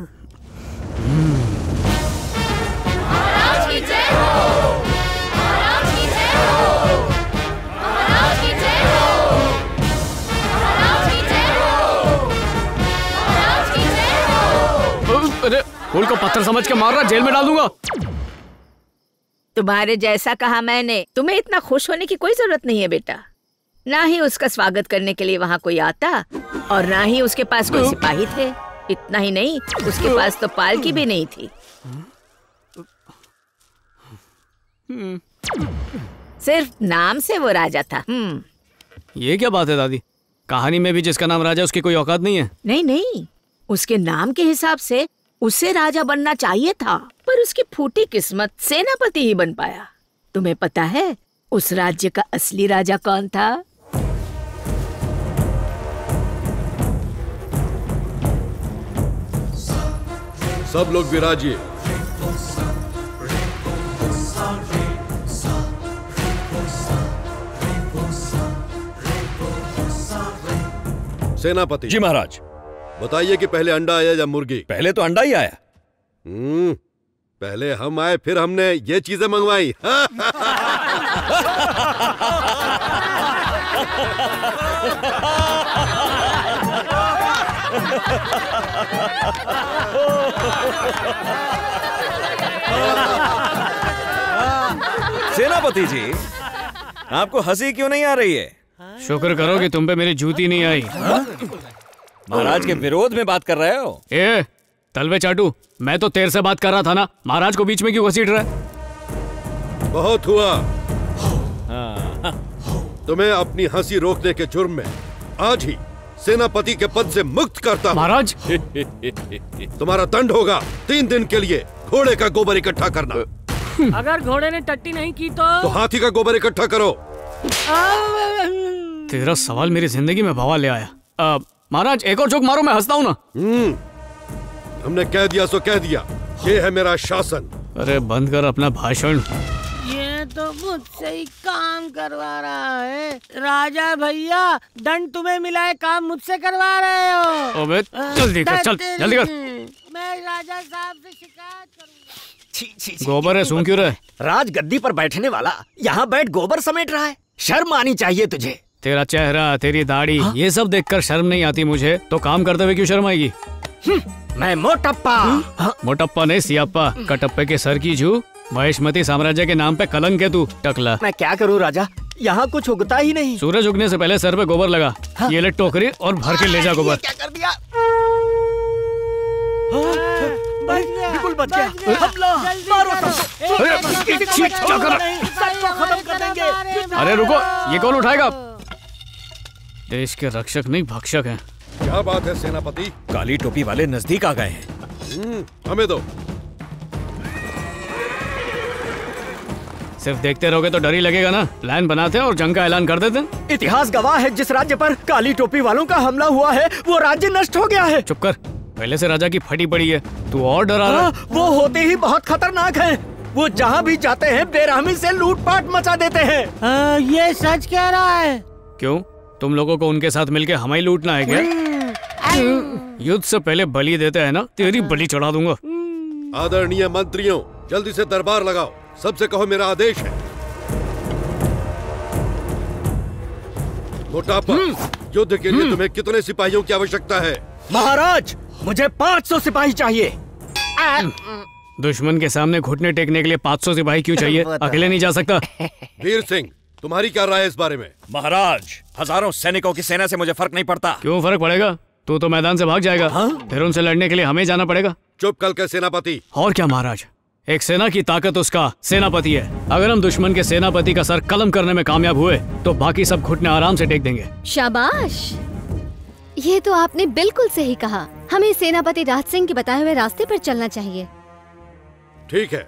महाराज की जय हो! महाराज की जय हो! महाराज की जय हो! महाराज की जय हो! महाराज की जय हो! अरे फूल को पत्थर समझ के मार रहा, जेल में डाल दूंगा। तुम्हारे जैसा कहा मैंने, तुम्हें इतना खुश होने की कोई जरूरत नहीं है बेटा। ना ही उसका स्वागत करने के लिए वहाँ कोई आता, और ना ही उसके पास कोई सिपाही थे। इतना ही नहीं, उसके पास तो पालकी भी नहीं थी। सिर्फ नाम से वो राजा था। ये क्या बात है दादी? कहानी में भी जिसका नाम राजा उसकी कोई औकात नहीं है? नहीं, उसके नाम के हिसाब से उसे राजा बनना चाहिए था, पर उसकी फूटी किस्मत सेनापति ही बन पाया। तुम्हें पता है उस राज्य का असली राजा कौन था? सब लोग विराजिए। सेनापति जी महाराज, बताइए कि पहले अंडा आया या मुर्गी? पहले तो अंडा ही आया। पहले हम आए, फिर हमने ये चीजें मंगवाई। सेनापति जी, आपको हंसी क्यों नहीं आ रही है? शुक्र करो कि तुम पे मेरी जूती नहीं आई। महाराज के विरोध में बात कर रहे हो? ए तलवे चाटू, मैं तो तेर से बात कर रहा था ना, महाराज को बीच में क्यों घसीट रहा है? बहुत हुआ, तुम्हें अपनी हंसी रोकने के जुर्म में आज ही सेनापति के पद से मुक्त करता हूं। महाराज तुम्हारा दंड होगा 3 दिन के लिए घोड़े का गोबर इकट्ठा करना। अगर घोड़े ने टट्टी नहीं की तो हाथी का गोबर इकट्ठा करो। तेरा सवाल मेरी जिंदगी में भवा ले आया। महाराज एक और जोक मारो, मैं हंसता हूँ ना। हमने कह दिया सो कह दिया, ये है मेरा शासन। अरे बंद कर अपना भाषण, तो मुझसे ही काम करवा रहा है। राजा भैया, दंड तुम्हें मिला है, काम मुझसे करवा रहे हो। ओबे जल्दी कर, चल जल्दी कर। मैं राजा साहब से शिकायत करूंगा। गोबर है, सुन क्यों रहे? राज गद्दी पर बैठने वाला यहाँ बैठ गोबर समेट रहा है, शर्म आनी चाहिए तुझे। तेरा चेहरा, तेरी दाढ़ी, ये सब देखकर शर्म नहीं आती मुझे, तो काम करते हुए क्यों शर्म आएगी? मैं मोटप्पा। मोटप्पा नहीं सियाप्पा, कटप्पे के सर की झू। महेशमती साम्राज्य के नाम पे कलंक है तू, टकला। मैं क्या करूं राजा, यहाँ कुछ उगता ही नहीं। सूरज उगने से पहले सर पे गोबर लगा। हाँ? ये ले टोकरी और भर के ले जा गोबर। क्या कर दिया? बिल्कुल बच गया। अरे रुको, ये कौन उठाएगा? देश के रक्षक नहीं भक्षक हैं। क्या बात है सेनापति? काली टोपी वाले नजदीक आ गए हैं। हमें दो। सिर्फ देखते रहोगे तो डर ही लगेगा ना। प्लान बनाते हैं और जंग का ऐलान कर देते हैं। इतिहास गवाह है, जिस राज्य पर काली टोपी वालों का हमला हुआ है वो राज्य नष्ट हो गया है। चुप कर, पहले से राजा की फटी पड़ी है, तू और डरा रहा। वो होते ही बहुत खतरनाक है, वो जहाँ भी जाते हैं बेरहमी से लूटपाट मचा देते हैं। ये सच कह रहा है? क्यों, तुम लोगों को उनके साथ मिलके हमें लूटना है क्या? युद्ध से पहले बलि देते है ना, तेरी बलि चढ़ा दूंगा। आदरणीय मंत्रियों, जल्दी से दरबार लगाओ, सबसे कहो मेरा आदेश है। मोटापा, युद्ध के लिए तुम्हें कितने सिपाहियों की आवश्यकता है? महाराज, मुझे 500 सिपाही चाहिए। दुश्मन के सामने घुटने टेकने के लिए 500 सिपाही क्यों चाहिए? अकेले नहीं जा सकता। वीर सिंह, तुम्हारी क्या राय है इस बारे में? महाराज, हजारों सैनिकों की सेना से मुझे फर्क नहीं पड़ता। क्यों फर्क पड़ेगा? तू तो मैदान से भाग जाएगा। फिर उनसे लड़ने के लिए हमें जाना पड़ेगा। चुप कल के सेनापति। और क्या महाराज, एक सेना की ताकत उसका सेनापति है। अगर हम दुश्मन के सेनापति का सर कलम करने में कामयाब हुए तो बाकी सब घुटने आराम से टेक देंगे। शाबाश, ये तो आपने बिल्कुल सही कहा। हमें सेनापति राज सिंह के बताए हुए रास्ते पर चलना चाहिए। ठीक है,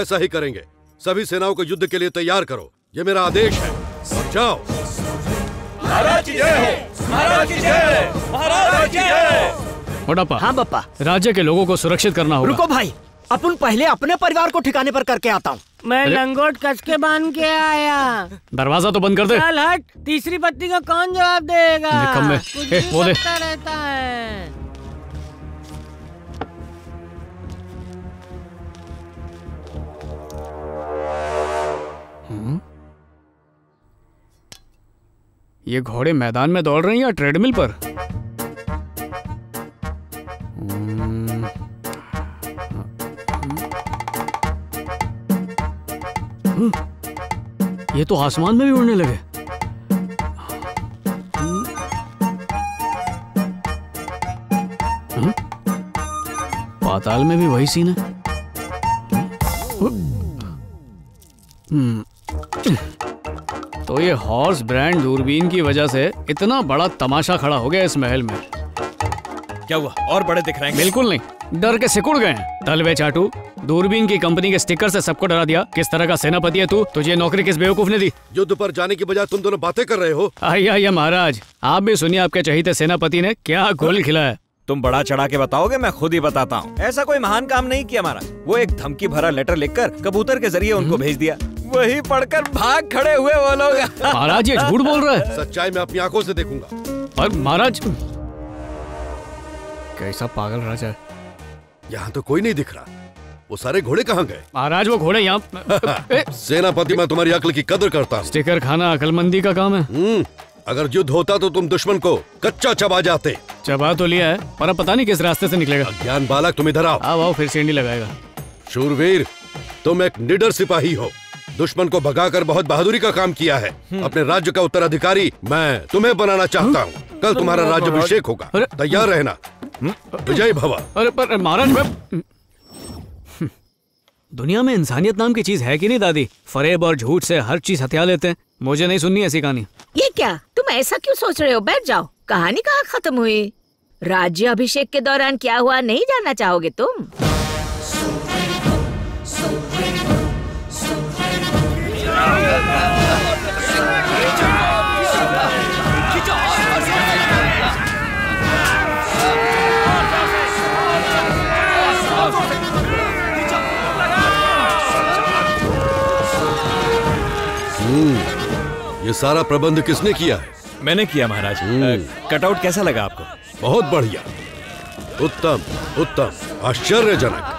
ऐसा ही करेंगे। सभी सेनाओं को युद्ध के लिए तैयार करो, ये मेरा आदेश है। जाओ। महाराज की जय हो, महाराज की जय हो, महाराज की जय हो। मोटापा। हाँ बापा। राज्य के लोगों को सुरक्षित करना होगा। रुको भाई, अपन पहले अपने परिवार को ठिकाने पर करके आता हूँ। मैं लंगोट कस के बांध के आया। दरवाजा तो बंद कर दे। चल हट, तीसरी पत्ती का कौन जवाब देगा? वो दे। रहता है। ये घोड़े मैदान में दौड़ रहे हैं या ट्रेडमिल पर? ये तो आसमान में भी उड़ने लगे। पाताल में भी वही सीन है। तो ये हॉर्स ब्रांड दूरबीन की वजह से इतना बड़ा तमाशा खड़ा हो गया इस महल में। क्या हुआ, और बड़े दिख रहे हैं? बिल्कुल नहीं, डर के सिकुड़ गए हैं। तलवे चाटू, दूरबीन की कंपनी के स्टिकर से सबको डरा दिया। किस तरह का सेनापति है तू? तुझे नौकरी किस बेवकूफ ने दी? युद्ध पर जाने की बजाय तुम दोनों बातें कर रहे हो। आइए महाराज, आप भी सुनिए आपके चहेते सेनापति ने क्या घोल खिलाया। तुम बड़ा चढ़ा के बताओगे, मैं खुद ही बताता हूँ। ऐसा कोई महान काम नहीं किया महाराज। वो एक धमकी भरा लेटर लिखकर कबूतर के जरिए उनको भेज दिया, वही पढ़कर भाग खड़े हुए वो लोग। महाराज ये झूठ बोल रहा है। सच्चाई में अपनी आंखों से देखूंगा। पर महाराज कैसा पागल राजा है, यहाँ तो कोई नहीं दिख रहा। वो सारे घोड़े कहाँ गए महाराज? वो घोड़े यहाँ। सेनापति मैं तुम्हारी अक्ल की कदर करता हूँ। स्टिकर खाना अक्लमंदी का काम है। अगर युद्ध होता तो तुम दुश्मन को कच्चा चबा जाते। चबा तो लिया है पर अब पता नहीं किस रास्ते से निकलेगा। अज्ञान बालक तुम इधर आओ। आओ फिर सेंडी लगाएगा। शूरवीर तुम एक निडर सिपाही हो, दुश्मन को भगाकर बहुत बहादुरी का काम किया है। अपने राज्य का उत्तराधिकारी मैं तुम्हें बनाना चाहता हूँ। कल तुम्हारा राज्याभिषेक होगा, तैयार रहना। विजय भव। अरे पर महाराज दुनिया में इंसानियत नाम की चीज है कि नहीं दादी? फरेब और झूठ से हर चीज हथिया लेते हैं। मुझे नहीं सुननी ऐसी कहानी। ये क्या, तुम ऐसा क्यों सोच रहे हो? बैठ जाओ। कहानी कहाँ खत्म हुई? राज्य अभिषेक के दौरान क्या हुआ नहीं जानना चाहोगे तुम? ये सारा प्रबंध किसने किया है? मैंने किया महाराज। कटआउट कैसा लगा आपको? बहुत बढ़िया, उत्तम उत्तम, आश्चर्यजनक।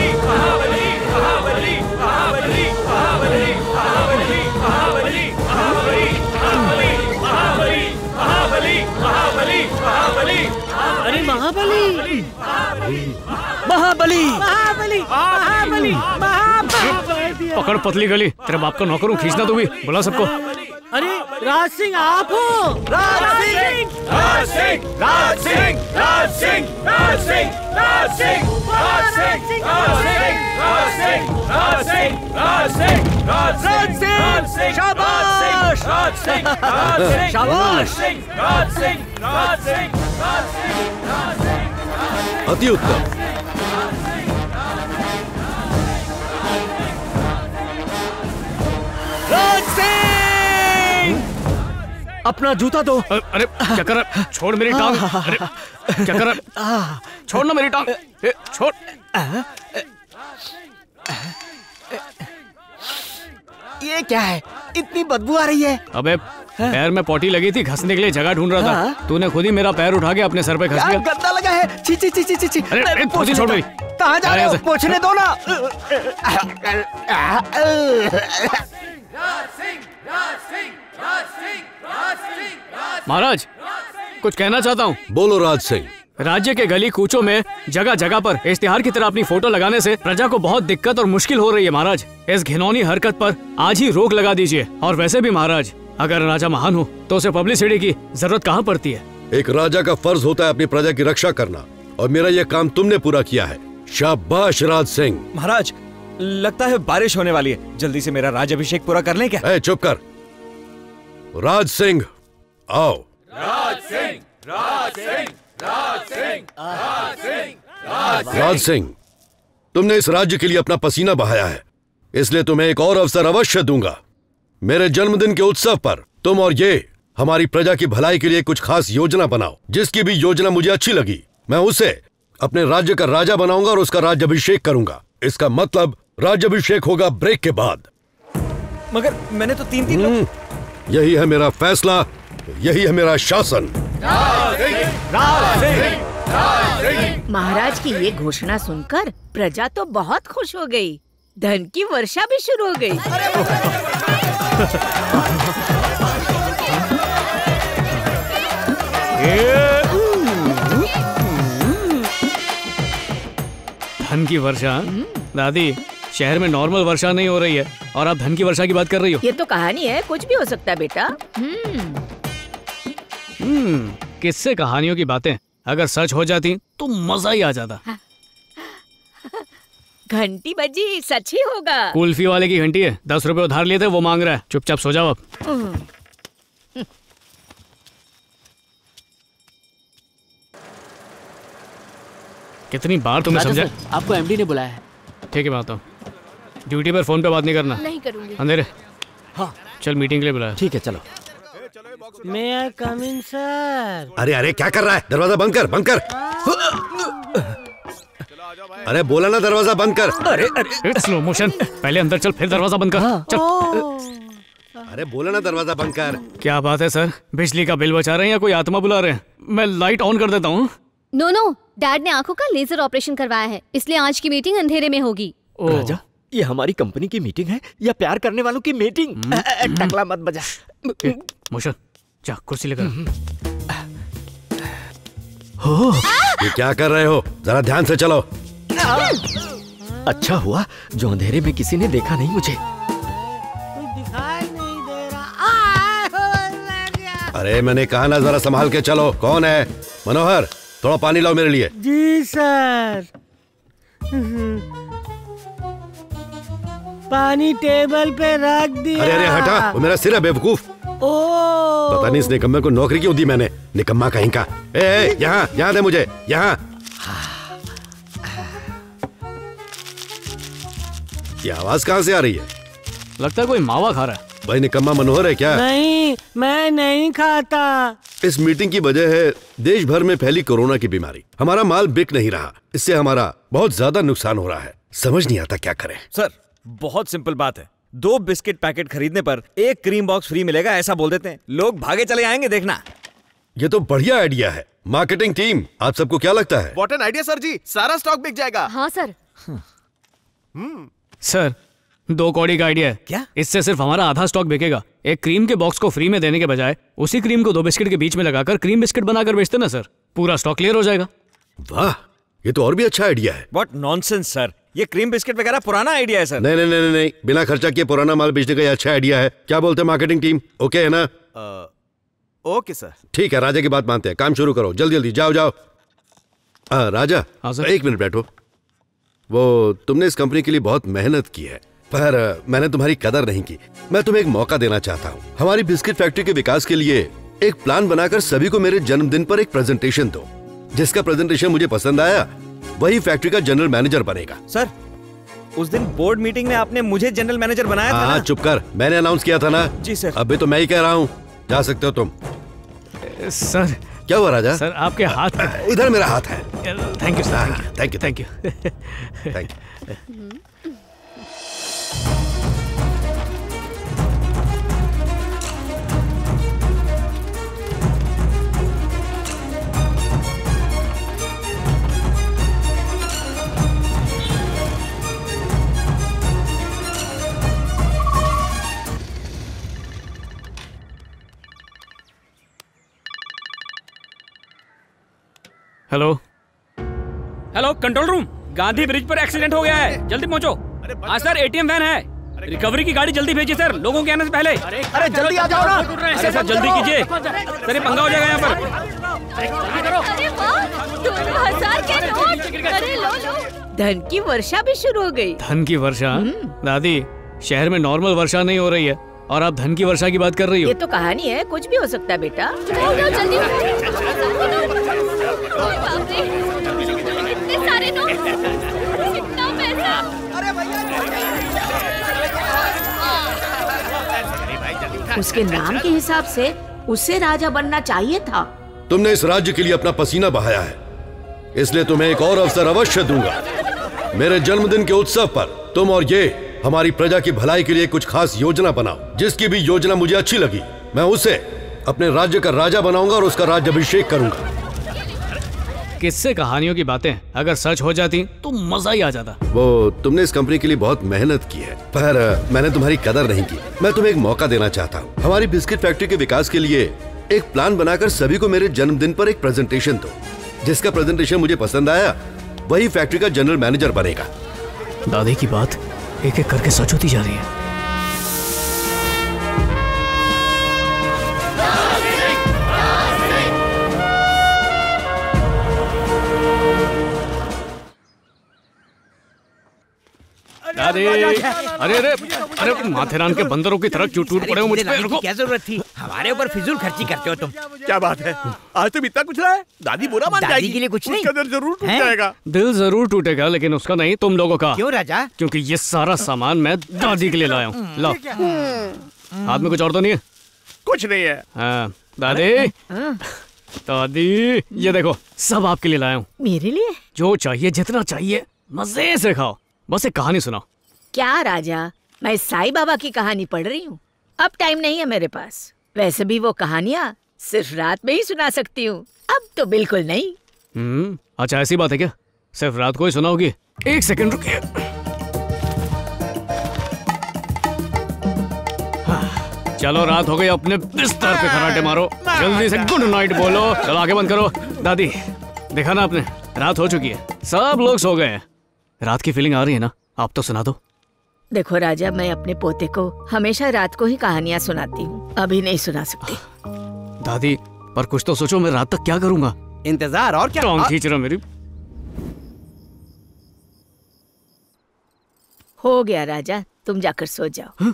पकड़ पतली गली, तेरे बाप का नौकर हूँ, खींचना तो भी बुला सबको। अरे राज सिंह आप हो? राज सिंह राज सिंह राज सिंह राज सिंह राज सिंह राज सिंह राज सिंह राज सिंह राज सिंह राज सिंह राज सिंह राज सिंह शाबाश राज सिंह राज सिंह शाबाश राज सिंह राज सिंह राज सिंह। अति उत्तम। अपना जूता दो। अरे क्या कर, छोड़ मेरी टांग। अरे क्या कर, छोड़ ना मेरी टांग, छोड़। ये क्या है, इतनी बदबू आ रही है? अबे पैर में पॉटी लगी थी, घसने के लिए जगह ढूंढ रहा था। तूने खुद ही मेरा पैर उठा के अपने सर पे घस दिया। गंदा लगा है। छी छी छी छी छी। अरे पोछी छोड़ मेरी। कहाँ जा रहे हो? पोछने दो ना। महाराज कुछ कहना चाहता हूँ। बोलो राज सिंह। राज्य के गली कूचों में जगह जगह पर इश्तिहार की तरह अपनी फोटो लगाने से प्रजा को बहुत दिक्कत और मुश्किल हो रही है। महाराज इस घिनौनी हरकत पर आज ही रोक लगा दीजिए। और वैसे भी महाराज अगर राजा महान हो तो उसे पब्लिसिटी की जरूरत कहाँ पड़ती है। एक राजा का फर्ज होता है अपनी प्रजा की रक्षा करना, और मेरा यह काम तुमने पूरा किया है। शाबाश राज सिंह। महाराज लगता है बारिश होने वाली है, जल्दी से मेरा राज्याभिषेक पूरा कर लें क्या? चुप कर। राज सिंह आओ। राज सिंह राज सिंह राज सिंह राज सिंह राज सिंह, तुमने इस राज्य के लिए अपना पसीना बहाया है, इसलिए तुम्हें एक और अवसर अवश्य दूंगा। मेरे जन्मदिन के उत्सव पर तुम और ये हमारी प्रजा की भलाई के लिए कुछ खास योजना बनाओ। जिसकी भी योजना मुझे अच्छी लगी मैं उसे अपने राज्य का राजा बनाऊंगा और उसका राज्याभिषेक करूंगा। इसका मतलब राज्याभिषेक होगा ब्रेक के बाद। मगर मैंने तो तीन यही है मेरा फैसला, यही है मेरा शासन। महाराज की ये घोषणा सुनकर प्रजा तो बहुत खुश हो गई। धन की वर्षा भी शुरू हो गई। धन की वर्षा? दादी शहर में नॉर्मल वर्षा नहीं हो रही है और आप धन की वर्षा की बात कर रही हो। ये तो कहानी है, कुछ भी हो सकता है बेटा। किससे कहानियों की बातें। अगर सच हो जाती तो मजा ही आ जाता। घंटी बजी, सच ही होगा। कुल्फी वाले की घंटी है, 10 रुपए उधार लिए थे, वो मांग रहा है। चुपचाप सो जाओ अब। कितनी बार तुम्हें समझा? आपको एमडी ने बुलाया है। ठीक है, बात ड्यूटी पर फोन पे बात नहीं करना। नहीं करूंगी। अंधेरे। हाँ चल, मीटिंग के लिए बुलाया। ठीक है चलो। May I come in, sir? अरे अरे क्या कर रहा है? दरवाजा बंद कर, बंद कर। अरे बोला ना दरवाजा बंद कर। अरे अरे स्लो मोशन, पहले अंदर चल फिर दरवाजा बंद कर। चल। अरे बोला ना दरवाजा बंद कर। क्या बात है सर, बिजली का बिल बचा रहे हैं या कोई आत्मा बुला रहे हैं? मैं लाइट ऑन कर देता हूँ। नो, डैड ने आंखों का लेजर ऑपरेशन करवाया है, इसलिए आज की मीटिंग अंधेरे में होगी। राजा, ये हमारी कंपनी की मीटिंग है या प्यार करने वालों की मीटिंग? टकला मत बजा। मोशन, जा कुर्सी लेकर। हो, ये क्या कर रहे हो? जरा ध्यान से चलो। अच्छा हुआ जो अंधेरे में किसी ने देखा नहीं मुझे। दिखाई नहीं दे रहा। अरे मैंने कहा ना जरा संभाल के चलो। कौन है? मनोहर, थोड़ा पानी लाओ मेरे लिए। जी सर। पानी टेबल पे रख दिया। अरे अरे हटा, वो मेरा सिर है बेवकूफ। पता नहीं इस निकम्मे को नौकरी क्यों दी मैंने। निकम्मा कहीं का। ए, यहाँ यहाँ दे मुझे, यहाँ। ये आवाज कहाँ से आ रही है? लगता है कोई मावा खा रहा है। भाई निकम्मा मनोहर है क्या? नहीं, मैं नहीं खाता। इस मीटिंग की वजह है देश भर में फैली कोरोना की बीमारी। हमारा माल बिक नहीं रहा, इससे हमारा बहुत ज्यादा नुकसान हो रहा है। समझ नहीं आता क्या करें। सर बहुत सिंपल बात है, 2 बिस्किट पैकेट खरीदने पर 1 क्रीम बॉक्स फ्री मिलेगा, ऐसा बोल देते हैं। लोग भागे चले आएंगे, देखना। ये तो बढ़िया आइडिया है। मार्केटिंग टीम, आप सबको क्या लगता है? What an idea sir ji, सारा स्टॉक बिक जाएगा। हाँ सर। सर 2 कौड़ी का आइडिया है। क्या? इससे सिर्फ हमारा आधा स्टॉक बिकेगा। 1 क्रीम के बॉक्स को फ्री में देने के बजाय उसी क्रीम को 2 बिस्किट के बीच में लगाकर क्रीम बिस्किट बनाकर बेचते ना सर, पूरा स्टॉक क्लियर हो जाएगा। वाह, ये तो और भी अच्छा आइडिया है। व्हाट नॉनसेंस सर, ये क्रीम बिस्किट वगैरह पुराना आइडिया है सर। नहीं नहीं नहीं नहीं, बिना खर्चा किए पुराना माल बेचने का ये अच्छा आइडिया है। क्या बोलते हैं मार्केटिंग टीम, ओके है ना? Okay sir. ठीक है, राजा की बात मानते हैं। काम शुरू करो, जल्दी जल्दी, जाओ जाओ। राजा। हाँ सर। 1 मिनट बैठो। वो तुमने इस कंपनी के लिए बहुत मेहनत की है, पर मैंने तुम्हारी कदर नहीं की। मैं तुम्हें एक मौका देना चाहता हूँ। हमारी बिस्किट फैक्ट्री के विकास के लिए एक प्लान बनाकर सभी को मेरे जन्मदिन पर एक प्रेजेंटेशन दो। जिसका प्रेजेंटेशन मुझे पसंद आया वही फैक्ट्री का जनरल मैनेजर बनेगा। सर उस दिन बोर्ड मीटिंग में आपने मुझे जनरल मैनेजर बनाया था ना? चुप कर, मैंने अनाउंस किया था ना। जी सर। अभी तो मैं ही कह रहा हूँ, जा सकते हो तुम। सर क्या हुआ राजा? सर आपके हाथ में। इधर मेरा हाथ है। Thank you sir, thank you thank you thank you. Hello hello, control room, गांधी ब्रिज पर एक्सीडेंट हो गया है, जल्दी पहुंचो। हाँ सर, एटीएम वैन है, रिकवरी की गाड़ी जल्दी भेजिए सर, लोगों के आने से पहले। अरे जल्दी आ जाओ ना। अरे सर जल्दी कीजिए सर, पंगा हो जाएगा यहाँ पर। धन की वर्षा भी शुरू हो गई। धन की वर्षा? दादी, शहर में नॉर्मल वर्षा नहीं हो रही है और आप धन की वर्षा की बात कर रही हो। ये तो कहानी है, कुछ भी हो सकता है बेटा। इतने सारे लोग, कितना पैसा। अरे भैया, उसके नाम के हिसाब से उसे राजा बनना चाहिए था। तुमने इस राज्य के लिए अपना पसीना बहाया है, इसलिए तुम्हें एक और अवसर अवश्य दूंगा। मेरे जन्मदिन के उत्सव पर तुम और ये हमारी प्रजा की भलाई के लिए कुछ खास योजना बनाओ। जिसकी भी योजना मुझे अच्छी लगी, मैं उसे अपने राज्य का राजा बनाऊंगा और उसका राज्याभिषेक करूंगा। किससे कहानियों की बातें, अगर सच हो जाती तो मजा ही आ जाता। वो तुमने इस कंपनी के लिए बहुत मेहनत की है, पर मैंने तुम्हारी कदर नहीं की। मैं तुम्हें एक मौका देना चाहता हूँ। हमारी बिस्किट फैक्ट्री के विकास के लिए एक प्लान बनाकर सभी को मेरे जन्मदिन पर एक प्रेजेंटेशन दो। जिसका प्रेजेंटेशन मुझे पसंद आया वही फैक्ट्री का जनरल मैनेजर बनेगा। दादी की बात एक एक करके सच होती जा रही है। अरे अरे अरे माथेरान के बंदरों की तरह क्यों टूट पड़े हो मुझे? क्या जरूरत थी? हमारे ऊपर फिजूल खर्ची करते हो तुम। क्या बात है, आज तुम इतना कुछ रहा है। दादी बुरा मान जाएगी, दादी के लिए कुछ नहीं। उसका दिल जरूर टूट जाएगा। दिल जरूर टूटेगा लेकिन उसका नहीं, तुम लोगों का। क्यों राजा? क्योंकि ये सारा सामान मैं दादी के लिए लाया हूँ। लो, हाथ में कुछ और तो नहीं है? कुछ नहीं है। हाँ दादी, दादी ये देखो सब आपके लिए लाया हूँ। मेरे लिए? जो चाहिए जितना चाहिए मजे से खाओ, बस एक कहानी सुनाओ। क्या राजा, मैं साईं बाबा की कहानी पढ़ रही हूँ, अब टाइम नहीं है मेरे पास। वैसे भी वो कहानियाँ सिर्फ रात में ही सुना सकती हूँ, अब तो बिल्कुल नहीं। अच्छा ऐसी बात है क्या? सिर्फ रात को ही सुनाओगी? एक सेकेंड रुकिए। चलो रात हो गई, अपने बिस्तर पे खराटे मारो, जल्दी से गुड नाइट बोलो। चलो आगे बंद करो। दादी देखा ना आपने, रात हो चुकी है, सब लोग सो गए हैं। रात की फीलिंग आ रही है ना? आप तो सुना दो। देखो राजा, मैं अपने पोते को हमेशा रात को ही कहानियाँ सुनाती हूँ, अभी नहीं सुना सकती। दादी पर कुछ तो सोचो, मैं रात तक क्या करूँगा? इंतजार और क्या? टांग खींच रहा मेरी। हो गया राजा, तुम जाकर सो जाओ।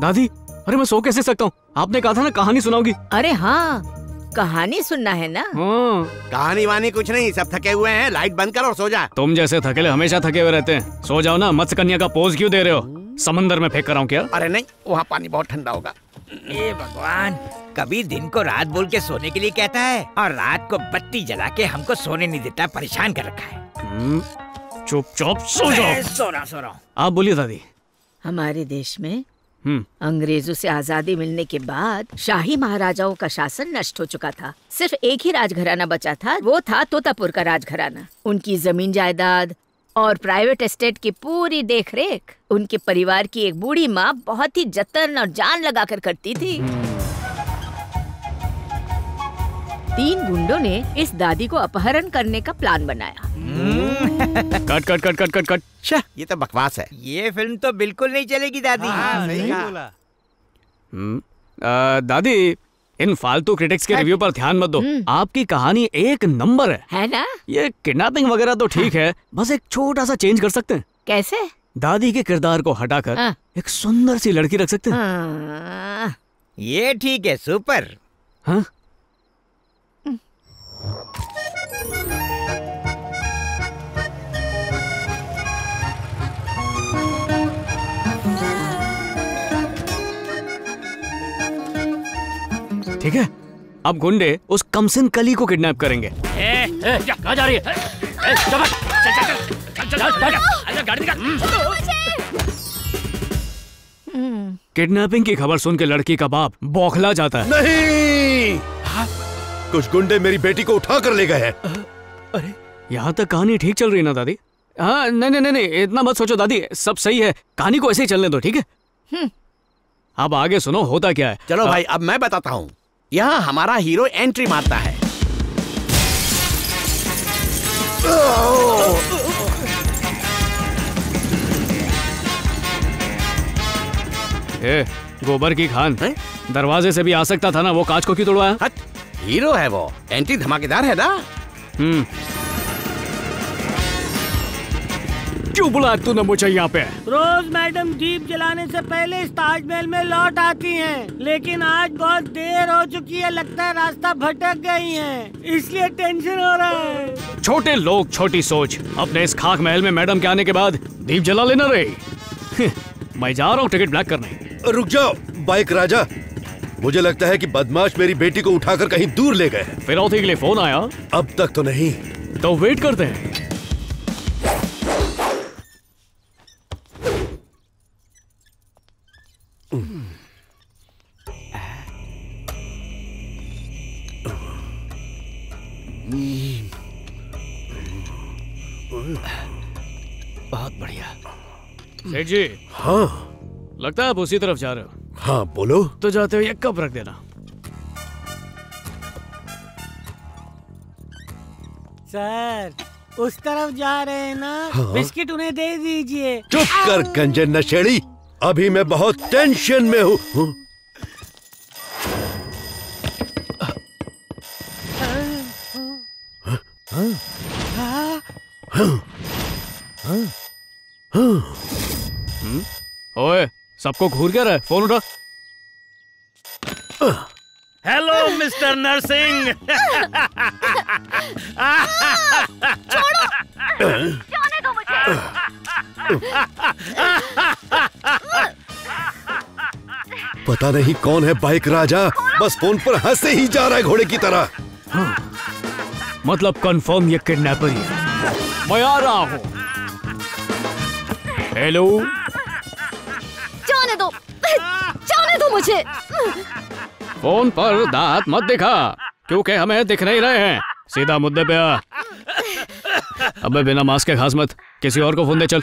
दादी अरे मैं सो कैसे सकता हूँ? आपने कहा था ना कहानी सुनाओगी। अरे हाँ कहानी सुनना है ना। कहानी वानी कुछ नहीं, सब थके हुए हैं, लाइट बंद करो और सो जा। तुम जैसे थकेले हमेशा थके हुए रहते हैं, सो जाओ ना। मत्स्यकन्या का पोज क्यों दे रहे हो? समंदर में फेंक कर रहा हूँ क्या? अरे नहीं, वहाँ पानी बहुत ठंडा होगा। ये भगवान, कभी दिन को रात बोल के सोने के लिए कहता है और रात को बत्ती जला के हमको सोने नहीं देता, परेशान कर रखा है। चुपचाप सो जाओ। सो रहा हूँ। आप बोलिए दादी। हमारे देश में अंग्रेजों से आजादी मिलने के बाद शाही महाराजाओं का शासन नष्ट हो चुका था। सिर्फ एक ही राजघराना बचा था, वो था तोतापुर का राजघराना। उनकी जमीन जायदाद और प्राइवेट एस्टेट की पूरी देखरेख उनके परिवार की एक बूढ़ी माँ बहुत ही जतन और जान लगाकर करती थी। 3 गुंडों ने इस दादी को अपहरण करने का प्लान बनाया। Cut cut cut cut cut cut. ये तो बकवास है, ये फिल्म तो बिल्कुल नहीं चलेगी दादी। दादी इन फालतू क्रिटिक्स के रिव्यू पर ध्यान मत दो, आपकी कहानी एक नंबर है ना? ये किडनैपिंग वगैरह तो ठीक है, बस एक छोटा सा चेंज कर सकते हैं। कैसे? दादी के किरदार को हटाकर एक सुंदर सी लड़की रख सकते हैं। ये ठीक है, सुपर। हाँ ठीक है, अब गुंडे उस कमसिन कली को किडनैप करेंगे। कहाँ जा रही है? किडनैपिंग की खबर सुन के लड़की का बाप बौखला जाता है। नहीं, कुछ गुंडे मेरी बेटी को उठा कर ले गए हैं। अरे यहाँ तक कहानी ठीक चल रही है ना दादी? हाँ नहीं, इतना मत सोचो दादी, सब सही है, कहानी को ऐसे ही चलने दो। ठीक है, अब आगे सुनो होता क्या है। चलो भाई अब मैं बताता हूँ। यहाँ हमारा हीरो एंट्री मारता है। गोबर की खान, दरवाजे से भी आ सकता था ना, वो कांच को क्यों तोड़वाया? हट, हीरो है वो, एंट्री धमाकेदार है ना। क्यों बुलाया तूने मुझे यहाँ पे? रोज मैडम दीप जलाने से पहले इस ताजमहल में लौट आती हैं, लेकिन आज बहुत देर हो चुकी है, लगता है रास्ता भटक गई हैं, इसलिए टेंशन हो रहा है। छोटे लोग छोटी सोच, अपने इस खाक महल में मैडम के आने के बाद दीप जला लेना रही। मैं जा रहा हूँ टिकट ब्लैक करने। रुक जाओ बाइक राजा, मुझे लगता है कि बदमाश मेरी बेटी को उठाकर कहीं दूर ले गए। फिरौती के लिए फोन आया? अब तक तो नहीं, तो वेट करते हैं। बहुत बढ़िया सेठ जी। हाँ लगता है आप उसी तरफ जा रहे हो। हाँ बोलो। तो जाते हुए कप रख देना। सर उस तरफ जा रहे हैं ना? हाँ? बिस्किट उन्हें दे दीजिए। चुप कर कंजन नशेड़ी, अभी मैं बहुत टेंशन में हूँ। सबको घूर क्या रहा है? फोन उठा। Hello mister नरसिंह। छोड़ो, जाने दो मुझे। पता नहीं कौन है बाइक राजा, बस फोन पर हंसे ही जा रहा है घोड़े की तरह। मतलब कंफर्म ये किडनैपर ही है। मैं आ रहा हूँ। हेलो, जाने दो मुझे। फोन पर दांत मत दिखा, क्योंकि हमें दिख नहीं रहे हैं। सीधा मुद्दे पे आ। अबे बिना मास्क के घास मत, किसी और को फोन दे। चल,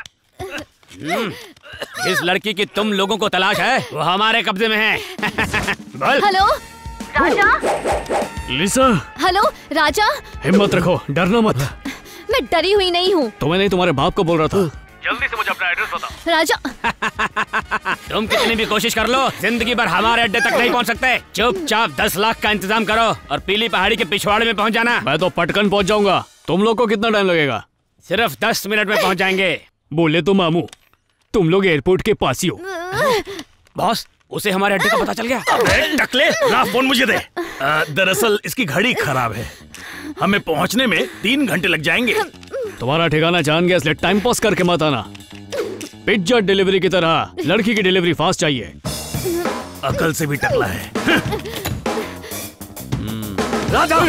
जिस लड़की की तुम लोगों को तलाश है वो हमारे कब्जे में है। Hello Raja. लिसा। Hello Raja. हिम्मत रखो, डरना मत। मैं डरी हुई नहीं हूँ। तुम्हें नहीं, तुम्हारे बाप को बोल रहा था। जल्दी से मुझे अपना एड्रेस बताओ। राजा तुम कितनी भी कोशिश कर लो, जिंदगी भर हमारे अड्डे तक नहीं पहुंच सकते। चुपचाप 10 लाख का इंतजाम करो और पीली पहाड़ी के पिछवाड़े में पहुंच जाना। मैं तो पटकन पहुंच जाऊंगा। तुम लोग को कितना टाइम लगेगा? सिर्फ 10 मिनट में पहुंच जाएंगे। बोले तो मामू, तुम लोग एयरपोर्ट के पास ही हो। बॉस, उसे हमारे अड्डे का पता चल गया। टकले, ला फोन मुझे दे। दरअसल इसकी घड़ी खराब है, हमें पहुंचने में 3 घंटे लग जाएंगे। तुम्हारा ठिकाना जान गया, इसलिए टाइम पास करके मत आना। पिज्जा डिलीवरी की तरह लड़की की डिलीवरी फास्ट चाहिए। अकल से भी टकला है। राजा,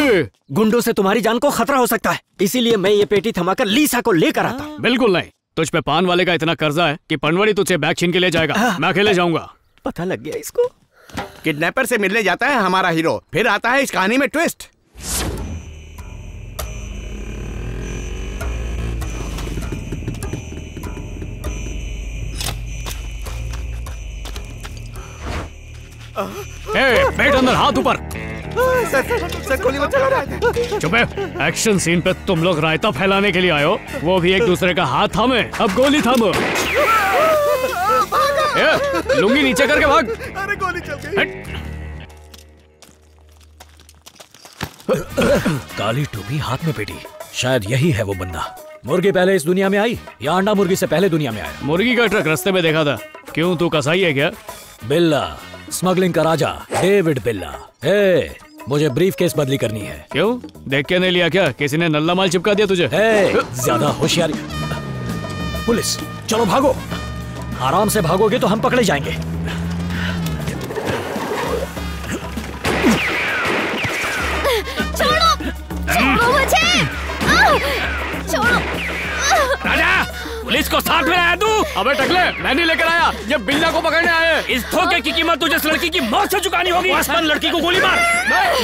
गुंडों से तुम्हारी जान को खतरा हो सकता है, इसीलिए मैं ये पेटी थमाकर लिसा को लेकर आता। बिल्कुल नहीं, तुझ पे पान वाले का इतना कर्जा है कि पनवड़ी तुझसे बैग छीन के ले जाएगा। मैं अकेले जाऊंगा। पता लग गया इसको। किडनैपर से मिलने जाता है हमारा हीरो, फिर आता है इस कहानी में ट्विस्ट। बैठ अंदर, हाथ ऊपर। सर गोली मत चलाना। चुप है। एक्शन सीन पे तुम लोग रायता फैलाने के लिए आयो, वो भी एक दूसरे का हाथ थामे। अब गोली थामो। लुंगी नीचे करके भाग। अरे गोली चल गई। काली टोपी हाथ में पेटी, शायद यही है वो बंदा। मुर्गी पहले इस दुनिया में आई या अंडा मुर्गी से पहले दुनिया में आया? मुर्गी का ट्रक रास्ते में देखा था। क्यों, तू कसाई है क्या? बिल्ला, स्मगलिंग का राजा डेविड बिल्ला। हे, मुझे ब्रीफ केस बदली करनी है। क्यों, देख के नहीं लिया क्या? किसी ने नल्ला माल चिपका दिया तुझे? ज्यादा होशियारी। पुलिस, चलो भागो। आराम से भागोगे तो हम पकड़े जाएंगे। छोड़ो, छोड़ो मुझे। छोड़ो। राजा, पुलिस को साथ में लाया तू? अबे टकले, मैं नहीं लेकर आया, ये बिल्ला को पकड़ने आए। इस धोखे की कीमत तुझे इस लड़की की मौत से चुकानी होगी। लड़की को गोली मार।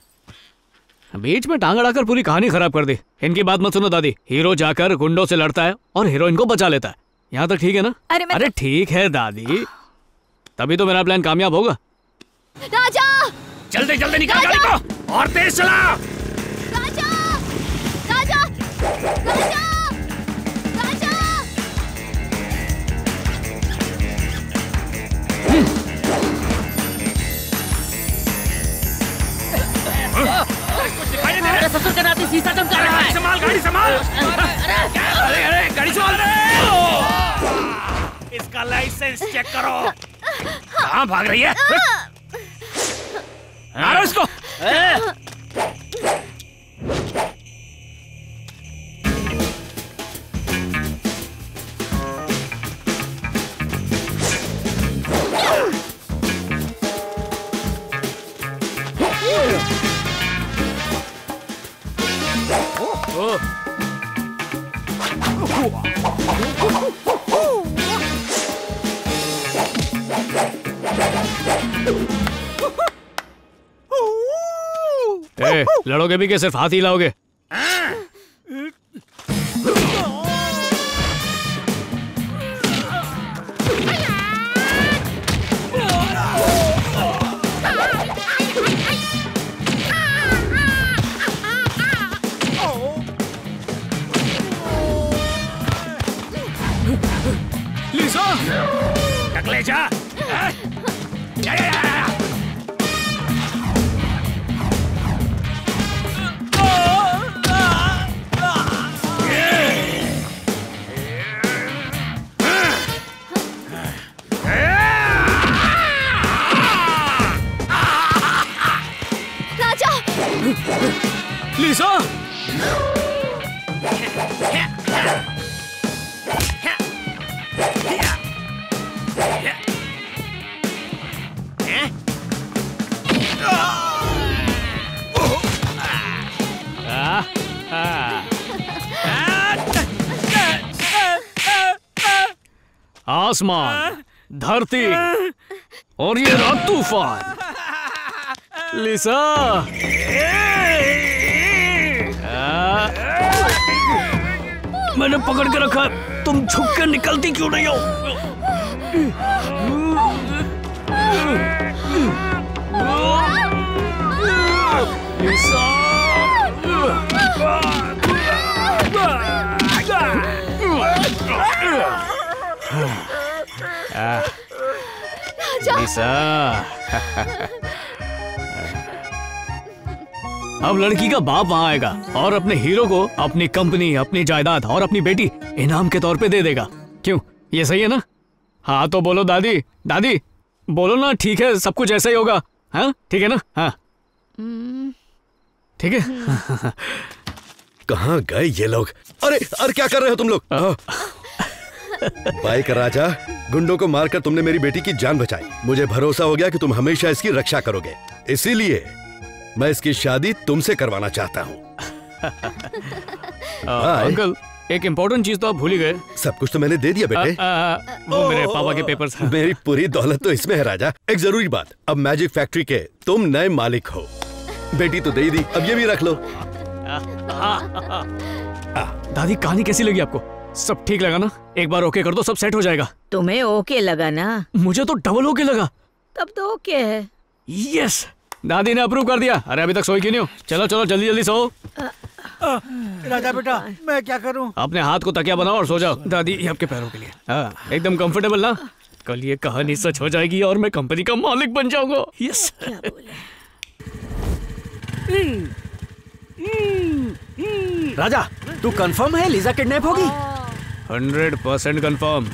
बीच में टांग अड़ाकर पूरी कहानी खराब कर दी। इनकी बात मत सुनो दादी। हीरो जाकर गुंडों से लड़ता है और हीरोइन को बचा लेता है। यहाँ तक ठीक है ना? अरे ठीक है दादी, तभी तो मेरा प्लान कामयाब होगा। राजा, जल्दी जल्दी निकाल गाड़ी को और तेज चला। राजा, राजा, राजा, राजा। कुछ दिखाई नहीं दे रहा। ससुर के नाते शीशा चमका रहा है। संभाल गाड़ी, संभाल। अरे अरे गाड़ी संभाल रहे। इसका लाइसेंस चेक करो। कहाँ भाग रही है? मारो इसको। लड़ोगे भी के सिर्फ हाथ ही लाओगे? लिसा! आसमान, धरती और ये रात तूफान। लिसा, मैंने पकड़ के रखा, तुम छुप के निकलती क्यों नहीं हो? लिसा, लिसा, अब लड़की का बाप वहां आएगा और अपने हीरो को अपनी कंपनी, अपनी जायदाद और अपनी बेटी इनाम के तौर पे दे देगा। क्यों, ये सही है ना? हाँ तो बोलो दादी, दादी बोलो ना। ठीक है, सब कुछ ऐसा ही होगा। हाँ ठीक है ना? हाँ ठीक है। कहाँ गए ये लोग? अरे अरे क्या कर रहे हो तुम लोग? भाई का राजा, गुंडों को मारकर तुमने मेरी बेटी की जान बचाई। मुझे भरोसा हो गया कि तुम हमेशा इसकी रक्षा करोगे, इसीलिए मैं इसकी शादी तुमसे करवाना चाहता हूँ। अंकल, एक इम्पोर्टेंट चीज तो आप भूल गए। सब कुछ तो मैंने दे दिया बेटे। वो मेरे पापा के पेपर्स हैं। मेरी पूरी दौलत तो इसमें है राजा। एक जरूरी बात, अब मैजिक फैक्ट्री के तुम नए मालिक हो। बेटी तो दे दी, अब ये भी रख लो। दादी, कहानी कैसी लगी आपको? सब ठीक लगा ना? एक बार ओके कर दो, सब सेट हो जाएगा। तुम्हें ओके लगा ना? मुझे तो डबल ओके लगा। तब तो ओके है। यस, दादी ने अप्रूव कर दिया। अरे अभी तक सोई क्यों नहीं हो? चलो चलो जल्दी जल्दी सो। राजा बेटा, मैं क्या करूं? अपने हाथ को तकिया बनाओ और सो जाओ। दादी, ये आपके पैरों के लिए। एकदम कंफर्टेबल ना? कल ये कहानी सच हो जाएगी और मैं कंपनी का मालिक बन जाऊंगा। यस। राजा, तू कंफर्म है लिसा किडनैप होगी? 100% कंफर्म।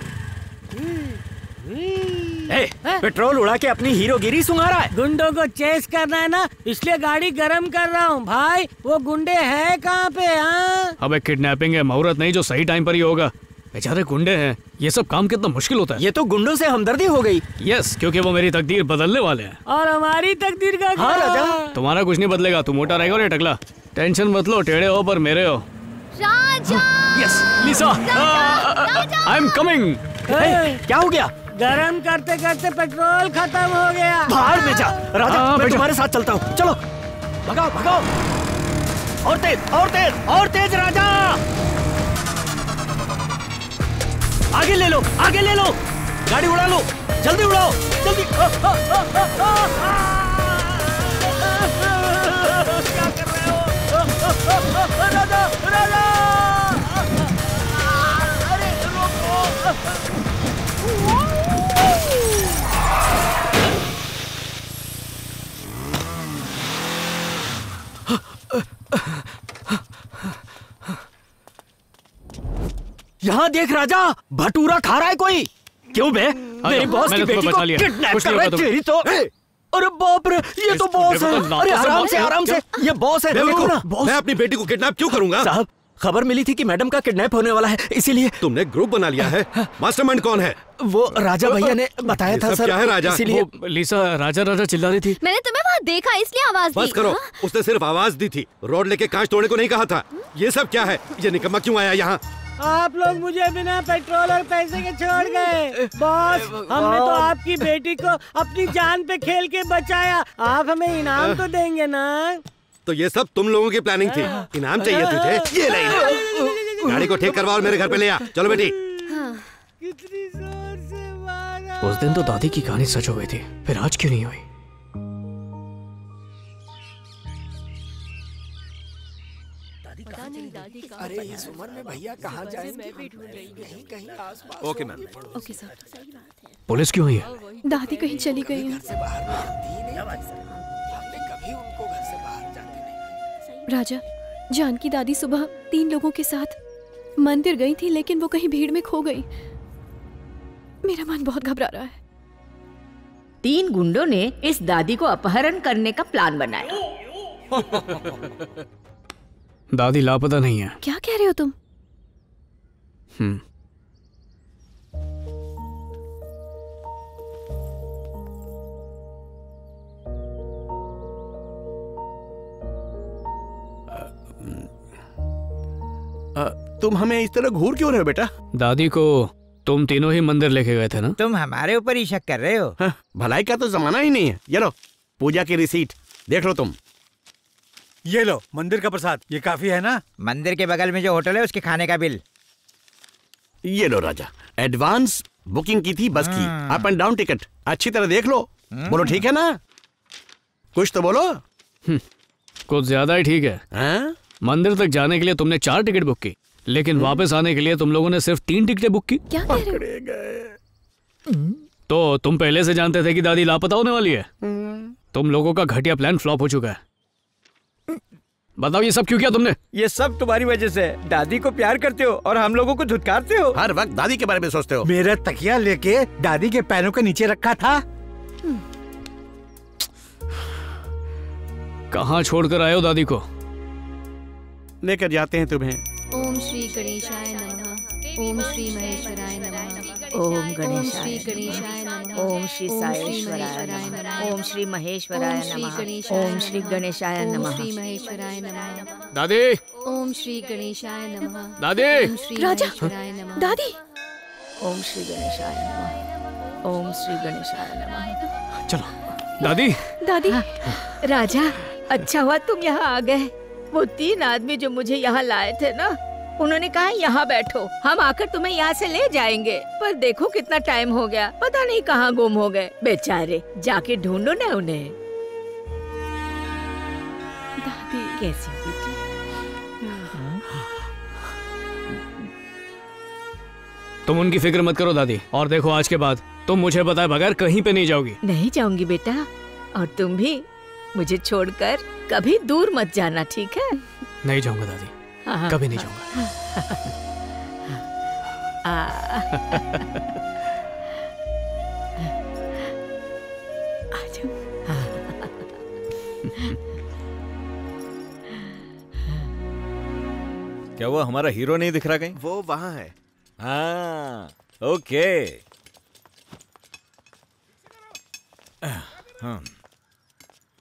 पेट्रोल उड़ा के अपनी हीरोगिरी सुना रहा है। गुंडों को चेस करना है ना, इसलिए गाड़ी गर्म कर रहा हूँ। भाई वो गुंडे हैं कहाँ पे? हाँ, अब किडनैपिंग है, मुहूर्त नहीं जो सही टाइम पर ही होगा। बेचारे गुंडे हैं, ये सब काम कितना मुश्किल होता है। ये तो गुंडों से हमदर्दी हो गई। यस, क्योंकि वो मेरी तकदीर बदलने वाले हैं। और हमारी तकदीर का क्या? हाँ राजा, तुम्हारा कुछ नहीं बदलेगा। तुम मोटा रहेगा और ये टकला। टेंशन मत लो, टेढ़े हो पर मेरे हो। Yes लिसा, I am coming. क्या हो गया? गरम करते करते पेट्रोल खत्म हो गया। बाहर में जा राजा, मैं तुम्हारे साथ चलता हूँ। चलो भगाओ भगाओ, और तेज और तेज और तेज। राजा आगे ले लो, आगे ले लो, गाड़ी उड़ा लो, जल्दी उड़ाओ जल्दी। क्या कर रहे हो? राजा राजा, अरे रुको। यहाँ देख राजा, भटूरा खा रहा है कोई। क्यों बे? मेरी बॉस की बेटी को किडनैप कर रहा है तेरी तो। अरे बाप रे, ये तो बॉस है। अरे आराम से, ये बॉस है। देखो ना, मैं अपनी बेटी को किडनैप क्यों करूंगा? साहब, खबर मिली थी कि मैडम का किडनैप होने वाला है, इसीलिए। तुमने ग्रुप बना लिया है? मास्टरमाइंड कौन है? वो राजा भैया ने बताया था सर। क्या है राजा? वो लिसा राजा राजा चिल्ला रही थी। मैंने तुम्हें वहाँ देखा इसलिए आवाज दी। बस करो, उसने सिर्फ आवाज दी थी, रोड लेके कांच तोड़ने को नहीं कहा था। ये सब क्या है? ये निकम्मा क्यों आया यहाँ? आप लोग मुझे बिना पेट्रोल और पैसे के छोड़ गए। बॉस, हमने तो आपकी बेटी को अपनी जान पे खेल के बचाया, आप हमें इनाम तो देंगे ना? तो ये सब तुम लोगों की प्लानिंग थी? इनाम चाहिए तुझे? ये नहीं, गाड़ी को ठीक करवा और मेरे घर पे ले आ। चलो बेटी। कितनी जोर से मारा। उस दिन तो दादी की कहानी सच हो गई थी, फिर आज क्यों नहीं हुई? अरे इस उम्र में भैया कहाँ जाएंगे? Okay ma'am. Okay sir. Police क्यों आई है? दादी कहीं चली गई है। राजा, जानकी दादी सुबह 3 लोगों के साथ मंदिर गई थी, लेकिन वो कहीं भीड़ में खो गई। मेरा मन बहुत घबरा रहा है। 3 गुंडों ने इस दादी को अपहरण करने का प्लान बनाया। दादी लापता नहीं है। क्या कह रहे हो तुम? तुम हमें इस तरह घूर क्यों रहे हो बेटा? दादी को तुम तीनों ही मंदिर लेके गए थे ना? तुम हमारे ऊपर ही शक कर रहे हो? हाँ, भलाई का तो जमाना ही नहीं है। ये लो पूजा की रिसीट, देख लो तुम। ये लो मंदिर का प्रसाद, ये काफी है ना? मंदिर के बगल में जो होटल है उसके खाने का बिल। ये लो राजा, एडवांस बुकिंग की थी बस की, अप एंड डाउन टिकट। अच्छी तरह देख लो, बोलो ठीक है ना? कुछ तो बोलो। कुछ ज्यादा ही ठीक है। मंदिर तक जाने के लिए तुमने 4 टिकट बुक की, लेकिन वापस आने के लिए तुम लोगों ने सिर्फ 3 टिकटें बुक की। क्या कह रहे गए? तो तुम पहले से जानते थे कि दादी लापता होने वाली है। तुम लोगों का घटिया प्लान फ्लॉप हो चुका है। बताओ ये सब क्यों किया तुमने? ये सब तुम्हारी वजह से। दादी को प्यार करते हो और हम लोगों को धुतकारते हो। हर वक्त दादी के बारे में सोचते हो। मेरा तकिया लेके दादी के पैरों के नीचे रखा था। कहाँ छोड़कर आए हो दादी को? लेकर जाते हैं तुम्हें। ओम श्री गणेशाय नमः, ओम श्री महेश्वराय नमः, ओम गणेशाय गणेशाय नमः, ओम श्री साईश्वराय नमः, ओम श्री महेश्वराय नमः, ओम श्री गणेशाय नमः, श्री महेश्वराय नमः। दादी ओम श्री गणेशाय नमः, दादी राजा नमः, दादी ओम श्री गणेशाय नमः, ओम श्री गणेशाय नमः। चलो दादी। दादी राजा, अच्छा हुआ तुम यहाँ आ गए। वो 3 आदमी जो मुझे यहाँ लाए थे ना, उन्होंने कहा यहाँ बैठो, हम आकर तुम्हें यहाँ से ले जाएंगे। पर देखो कितना टाइम हो गया, पता नहीं कहाँ गुम हो गए बेचारे। जाके ढूंढो ना उन्हें। दादी कैसी बेटी? तुम उनकी फिक्र मत करो दादी। और देखो आज के बाद तुम मुझे बताए बगैर कहीं पे नहीं जाओगी। नहीं जाऊंगी बेटा, और तुम भी मुझे छोड़कर कभी दूर मत जाना, ठीक है? नहीं जाऊंगा दादी, कभी नहीं जाऊंगा। क्या हुआ, हमारा हीरो नहीं दिख रहा कहीं? वो वहाँ है। हाँ ओके। हाँ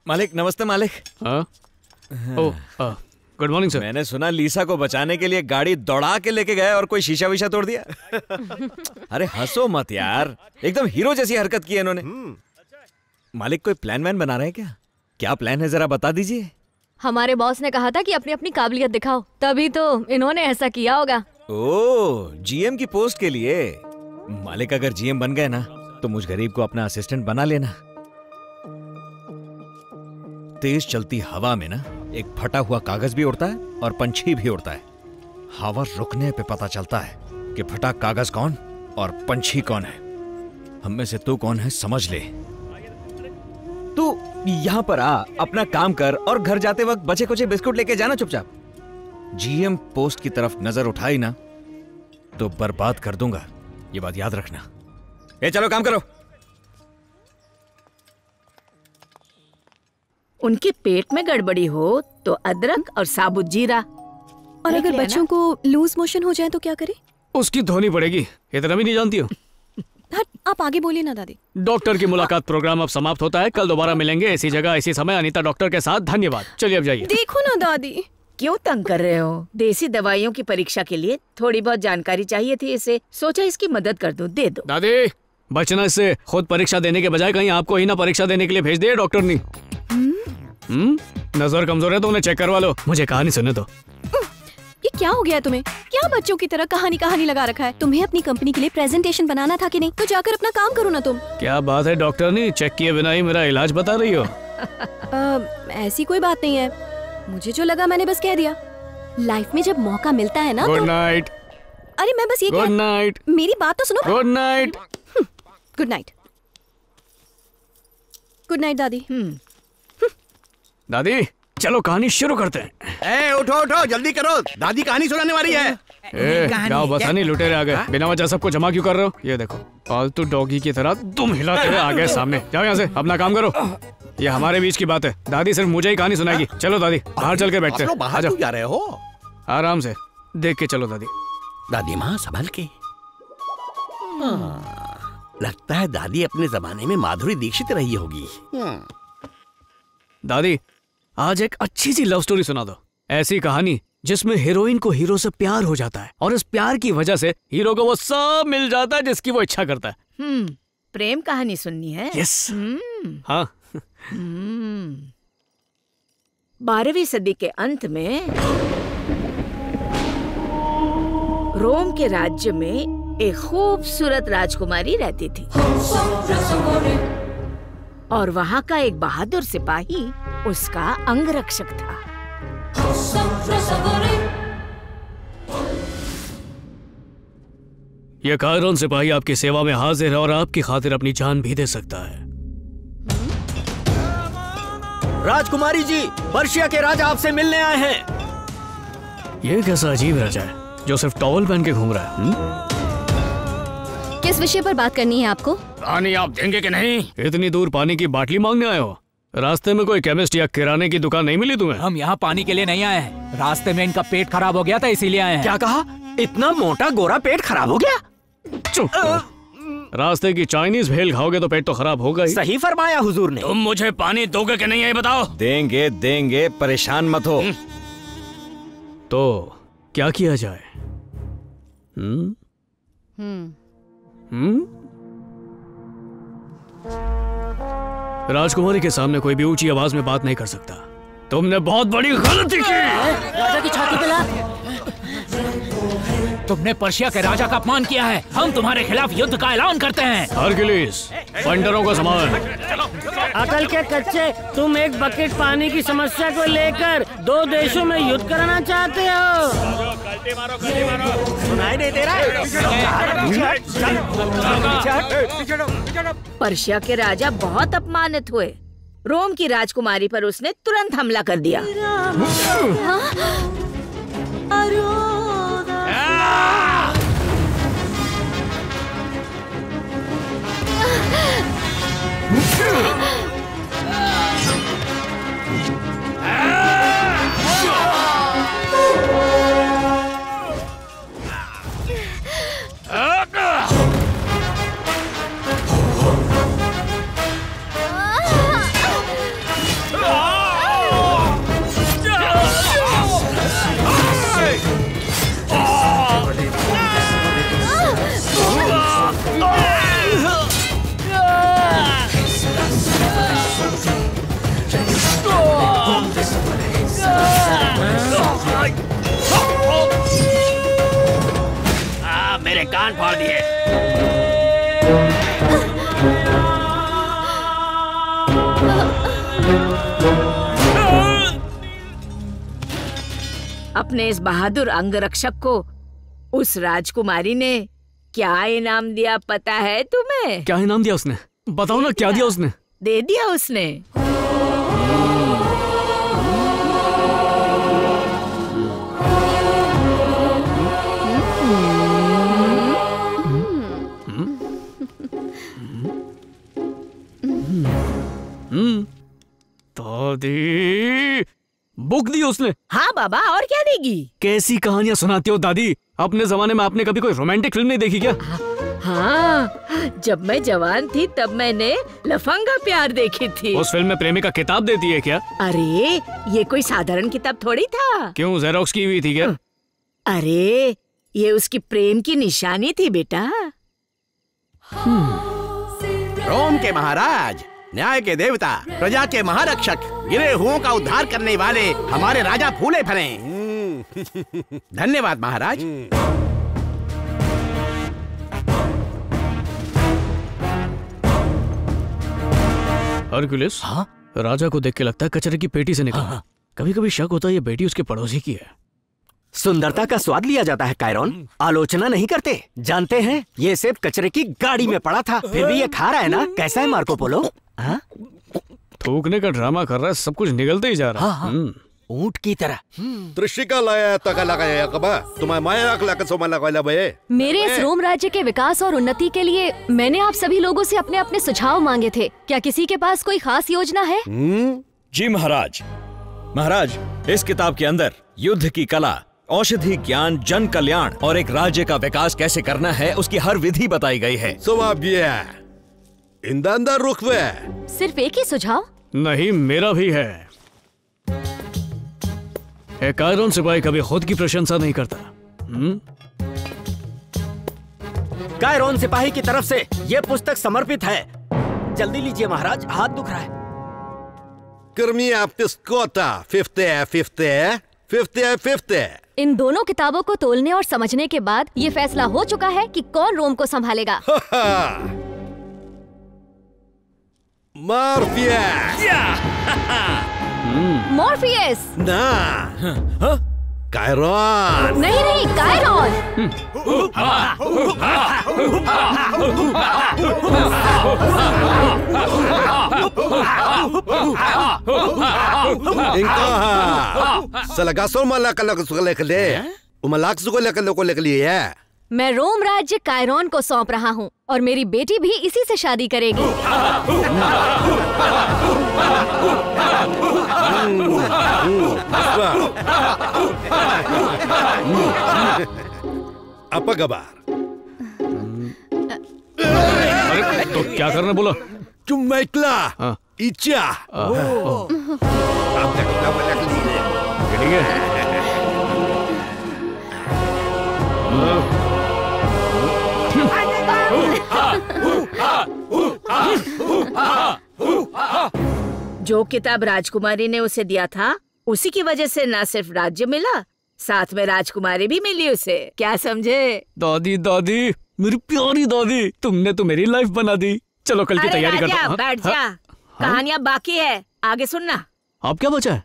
मालिक, नमस्ते मालिक। Good morning sir. मैंने सुना लिसा को बचाने के लिए गाड़ी दौड़ा के लेके गए और कोई शीशा विशा तोड़ दिया। अरे हंसो मत यार, एकदम हीरो जैसी हरकत की है इन्होंने। मालिक कोई प्लान वैन बना रहे हैं क्या? क्या प्लान है जरा बता दीजिए। हमारे बॉस ने कहा था कि अपनी अपनी काबिलियत दिखाओ, तभी तो इन्होंने ऐसा किया होगा। ओ जीएम की पोस्ट के लिए? मालिक अगर जीएम बन गए ना तो मुझ गरीब को अपना असिस्टेंट बना लेना। तेज चलती हवा में ना एक फटा हुआ कागज भी उड़ता है और पंछी भी उड़ता है। हवा रुकने पे पता चलता है कि फटा कागज कौन और पंछी कौन है। हम में से तू कौन है समझ ले। तू यहाँ पर आ, अपना काम कर और घर जाते वक्त बचे कुछ बिस्कुट लेके जाना चुपचाप। जीएम पोस्ट की तरफ नजर उठाई ना तो बर्बाद कर दूंगा, ये बात याद रखना। ये चलो काम करो। उनके पेट में गड़बड़ी हो तो अदरक और साबुत जीरा। और अगर बच्चों को लूज मोशन हो जाए तो क्या करें? उसकी धोनी पड़ेगी, इतना भी नहीं जानती हो। आप आगे बोलिए ना दादी। डॉक्टर की मुलाकात प्रोग्राम अब समाप्त होता है। कल दोबारा मिलेंगे इसी जगह इसी समय, अनिता डॉक्टर के साथ। धन्यवाद। चलिए अब जाइए। देखो ना दादी क्यों तंग कर रहे हो। देसी दवाइयों की परीक्षा के लिए थोड़ी बहुत जानकारी चाहिए थी इसे, सोचा इसकी मदद कर दो। दे दो दादी, बचना इससे। खुद परीक्षा देने के बजाय कहीं आपको ही ना परीक्षा देने के लिए भेज दिया डॉक्टर ने। नजर कमजोर है तो उन्हें चेक करवा लो, मुझे कहानी सुनने दो। ये क्या हो गया तुम्हें? क्या बच्चों की तरह कहानी कहानी लगा रखा है? तुम्हें अपनी कंपनी के लिए प्रेजेंटेशन बनाना था कि नहीं? तो जाकर अपना काम करो ना तुम। क्या बात है डॉक्टर ने, चेक किए बिना ही मेरा इलाज बता रही हो? ऐसी कोई बात नहीं है, मुझे जो लगा मैंने बस कह दिया। लाइफ में जब मौका मिलता है ना। Good night. अरे मैं बस ये, गुड नाइट, मेरी बात तो सुनो। Good night. Good night. Good night दादी। दादी चलो कहानी शुरू करते हैं। ए उठो उठो जल्दी करो, दादी कहानी सुनाने वाली है। बस लुटेरे आ गए बिना वजह सबको जमा क्यों कर रहे हो? ये देखो पालतू डॉगी की तरह तुम हिलाते हुए आ गए सामने। जाओ यहाँ से, अपना काम करो। ये हमारे बीच की बात है, दादी सिर्फ मुझे ही कहानी सुनाएगी। चलो दादी बाहर चल के बैठते हैं। बाहर जा रहे हो? आराम से देख के चलो दादी। दादी माँ संभल के। लगता है दादी अपने जमाने में माधुरी दीक्षित रही होगी। दादी आज एक अच्छी सी लव स्टोरी सुना दो, ऐसी कहानी जिसमें हीरोइन को हीरो से प्यार हो जाता है और इस प्यार की वजह से हीरो को वो सब मिल जाता है जिसकी वो इच्छा करता है। प्रेम कहानी सुननी है? यस। हाँ। 12वीं सदी के अंत में रोम के राज्य में एक खूबसूरत राजकुमारी रहती थी और वहाँ का एक बहादुर सिपाही उसका अंगरक्षक था। यह कारून सिपाही आपकी सेवा में हाजिर है और आपकी खातिर अपनी जान भी दे सकता है। राजकुमारी जी, वर्षिया के राजा आपसे मिलने आए हैं। यह कैसा अजीब राजा है जो सिर्फ टॉवल पहन के घूम रहा है? किस विषय पर बात करनी है आपको? पानी आप देंगे कि नहीं? इतनी दूर पानी की बाटली मांगने आए हो? रास्ते में कोई केमिस्ट या किराने की दुकान नहीं मिली तुम्हें? हम यहाँ पानी के लिए नहीं आए हैं, रास्ते में इनका पेट खराब हो गया था इसीलिए आए हैं। क्या कहा? इतना मोटा गोरा पेट खराब हो गया? चुप, रास्ते की चाइनीज भेल खाओगे तो पेट तो खराब होगा ही। सही फरमाया हुजूर ने। तुम मुझे पानी दोगे कि नहीं ये बताओ? देंगे देंगे, परेशान मत हो। तो क्या किया जाए? राजकुमारी के सामने कोई भी ऊंची आवाज में बात नहीं कर सकता। तुमने बहुत बड़ी गलती की। राजा की छाती पे लात। तुमने पर्शिया के राजा का अपमान किया है, हम तुम्हारे खिलाफ युद्ध का ऐलान करते हैं। हरक्यूलिस, पंडरों को संभाल। अकल के कच्चे, तुम एक बकेट पानी की समस्या को लेकर दो देशों में युद्ध करना चाहते हो? सुनाई नहीं दे रहा? पर्शिया के राजा बहुत अपमानित हुए, रोम की राजकुमारी पर उसने तुरंत हमला कर दिया। मेरे कान फाड़ दिए। अपने इस बहादुर अंगरक्षक को उस राजकुमारी ने क्या इनाम दिया पता है तुम्हें? क्या इनाम दिया उसने? बताओ ना क्या दिया उसने? दे दिया उसने। दादी बुक दी उसने। हाँ बाबा, और क्या देगी? कैसी कहानियाँ सुनाती हो दादी, अपने जमाने में आपने कभी कोई रोमांटिक फिल्म नहीं देखी क्या? हाँ, जब मैं जवान थी तब मैंने लफंगा प्यार देखी थी। उस फिल्म में प्रेमिका किताब देती है क्या? अरे ये कोई साधारण किताब थोड़ी था। क्यों, जेरोक्स की हुई थी क्या? अरे ये उसकी प्रेम की निशानी थी बेटा। रोम के महाराज, न्याय के देवता, प्रजा के महारक्षक, गिरे हुओं का उद्धार करने वाले हमारे राजा फूले फले। धन्यवाद महाराज। हरक्यूलिस, हाँ? राजा को देख के लगता है कचरे की पेटी से निकला। हाँ। कभी कभी शक होता है ये बेटी उसके पड़ोसी की है। सुंदरता का स्वाद लिया जाता है कायरोन, आलोचना नहीं करते। जानते हैं ये सेब कचरे की गाड़ी में पड़ा था, फिर भी ये खा रहा है ना? कैसा है मार्कोपोलो? थूकने का ड्रामा कर रहा है, सब कुछ निगलते ही जा रहा है। ऊँट की तरह तृषिका लाया तका लगाया कबा तुम्हारे माया लाख सोमा लगाया भये। मेरे इस रोम राज्य के विकास और उन्नति के लिए मैंने आप सभी लोगों से अपने अपने सुझाव मांगे थे। क्या किसी के पास कोई खास योजना है? जी महाराज। महाराज, इस किताब के अंदर युद्ध की कला, औषधि ज्ञान, जन कल्याण और एक राज्य का विकास कैसे करना है उसकी हर विधि बताई गई है। जवाब ये है, इंदा अंदर रुख में सिर्फ एक ही सुझाव नहीं, मेरा भी है। एक आयरन सिपाही कभी खुद की प्रशंसा नहीं करता। कायरोन सिपाही की तरफ से ये पुस्तक समर्पित है। जल्दी लीजिए महाराज, हाथ दुख रहा है। इन दोनों किताबों को तोलने और समझने के बाद ये फैसला हो चुका है कि कौन रोम को संभालेगा। मॉर्फियस ना, कायरोन नहीं, कायरोन। मैं रोम राज्य कायरोन को सौंप रहा हूँ और मेरी बेटी भी इसी से शादी करेगी। अरे तो क्या करना बोला? तुम मैकला इच्छा जो किताब राजकुमारी ने उसे दिया था उसी की वजह से ना सिर्फ राज्य मिला, साथ में राजकुमारी भी मिली उसे। क्या समझे? दादी, दादी, मेरी प्यारी दादी, तुमने तो मेरी लाइफ बना दी। चलो कल की तैयारी करता हूँ। बैठ जा, कहानियाँ बाकी है, आगे सुनना। आप क्या बचा है?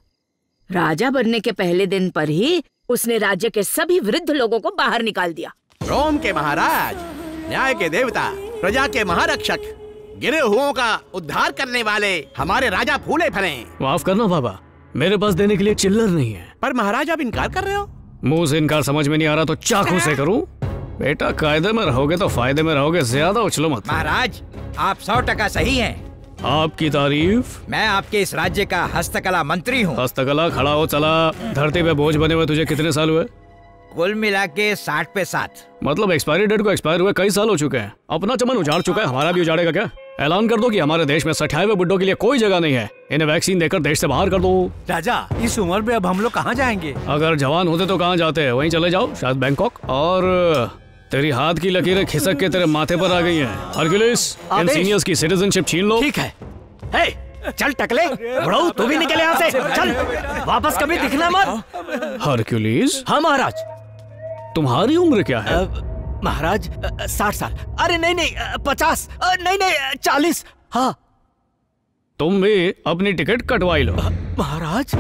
राजा बनने के पहले दिन पर ही उसने राज्य के सभी वृद्ध लोगों को बाहर निकाल दिया। रोम के महाराज, न्याय के देवता, प्रजा के महारक्षक, गिरे हुओं का उद्धार करने वाले हमारे राजा फूले फले। माफ करना बाबा, मेरे पास देने के लिए चिल्लर नहीं है। पर महाराज आप इनकार कर रहे हो। मुंह से इनकार समझ में नहीं आ रहा तो चाकू से करूं? बेटा कायदे में रहोगे तो फायदे में रहोगे, ज्यादा उछलो मत। महाराज आप 100% सही हैं। आपकी तारीफ। मैं आपके इस राज्य का हस्तकला मंत्री हूँ। हस्तकला, खड़ा हो चला। धरती पे बोझ बने हुए तुझे कितने साल हुए? कुल मिला के 60 पे 7। मतलब एक्सपायरी डेट को एक्सपायर हुए कई साल हो चुके हैं। अपना चमन उजाड़ चुका है, हमारा भी उजाड़ेगा क्या? ऐलान कर दो कि हमारे देश में 60वें बुड्ढों के लिए कोई जगह नहीं है। इन्हें वैक्सीन देकर देश से बाहर कर दो। राजा इस उम्र में अब हम लोग कहाँ जाएंगे? अगर जवान होते तो कहाँ जाते हैं? वहीं चले जाओ, शायद बैंकॉक। और तेरी हाथ की लकीरें खिसक के तेरे माथे पर आ गई हैं। हरक्यूलिस, इन सीनियर्स की सिटीजनशिप छीन लो। ठीक है। चल टकले, बड़ाऊ तू भी निकले यहाँ से। चल वापस कभी दिखना मत। हरक्यूलिस। हाँ महाराज। तुम्हारी उम्र क्या है? महाराज 60 साल। अरे नहीं नहीं 50। नहीं नहीं 40। हाँ तुम भी अपनी टिकट कटवाई लो। महाराज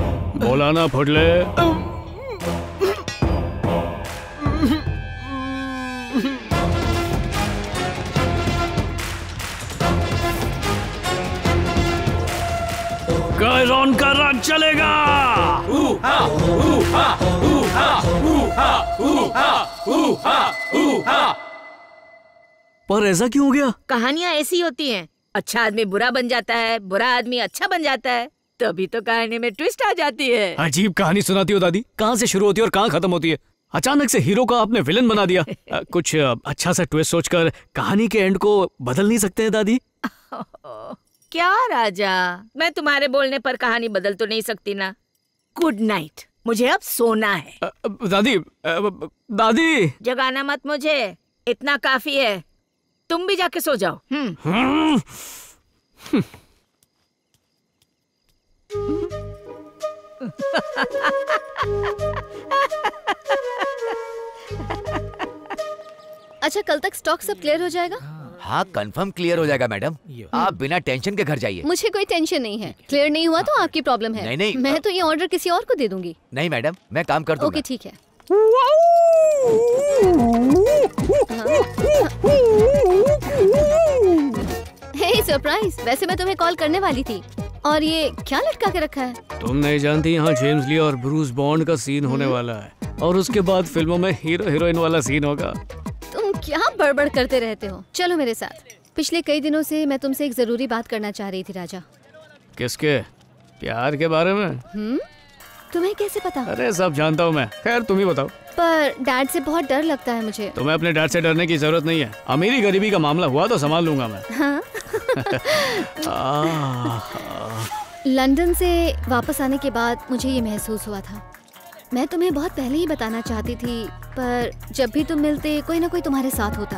बोला ना फुटले। कायरोन का राज चलेगा। पर ऐसा क्यों हो गया? कहानियाँ ऐसी होती हैं, अच्छा आदमी बुरा बन जाता है, बुरा आदमी अच्छा बन जाता है, तभी तो कहानी में ट्विस्ट आ जाती है। अजीब कहानी सुनाती हो दादी, कहाँ से शुरू होती है और कहाँ खत्म होती है? अचानक से हीरो का आपने विलन बना दिया। कुछ अच्छा सा ट्विस्ट सोचकर कहानी के एंड को बदल नहीं सकते हैं दादी? क्या राजा, मैं तुम्हारे बोलने पर कहानी बदल तो नहीं सकती ना। गुड नाइट, मुझे अब सोना है। दादी, दादी जगाना मत मुझे, इतना काफी है। तुम भी जाके सो जाओ। अच्छा कल तक स्टॉक सब क्लियर हो जाएगा? हाँ कंफर्म क्लियर हो जाएगा मैडम, आप बिना टेंशन के घर जाइए। मुझे कोई टेंशन नहीं है। क्लियर नहीं हुआ तो आपकी प्रॉब्लम है। नहीं नहीं, मैं तो ये ऑर्डर किसी और को दे दूंगी। नहीं मैडम, मैं काम कर दूंगा। ओके ठीक है। हे सरप्राइज, वैसे मैं तुम्हें कॉल करने वाली थी। और ये क्या लटका के रखा है? तुम नहीं जानती यहाँ जेम्स ली और ब्रूस बॉन्ड का सीन होने वाला है और उसके बाद फिल्मों में हीरो हीरोइन वाला सीन होगा। तुम क्या बड़बड़ करते रहते हो, चलो मेरे साथ। पिछले कई दिनों से मैं तुमसे एक जरूरी बात करना चाह रही थी राजा। किसके? प्यार के बारे में? तुम्हें कैसे पता? अरे सब जानता हूँ मैं। खैर तुम ही बताओ। पर डैड से बहुत डर लगता है मुझे। तुम्हें अपने डैड से डरने की जरूरत नहीं है। अमीरी गरीबी का मामला हुआ तो संभाल लूंगा मैं। हाँ? लंदन से वापस आने के बाद मुझे ये महसूस हुआ था। मैं तुम्हें बहुत पहले ही बताना चाहती थी, पर जब भी तुम मिलते कोई ना कोई तुम्हारे साथ होता।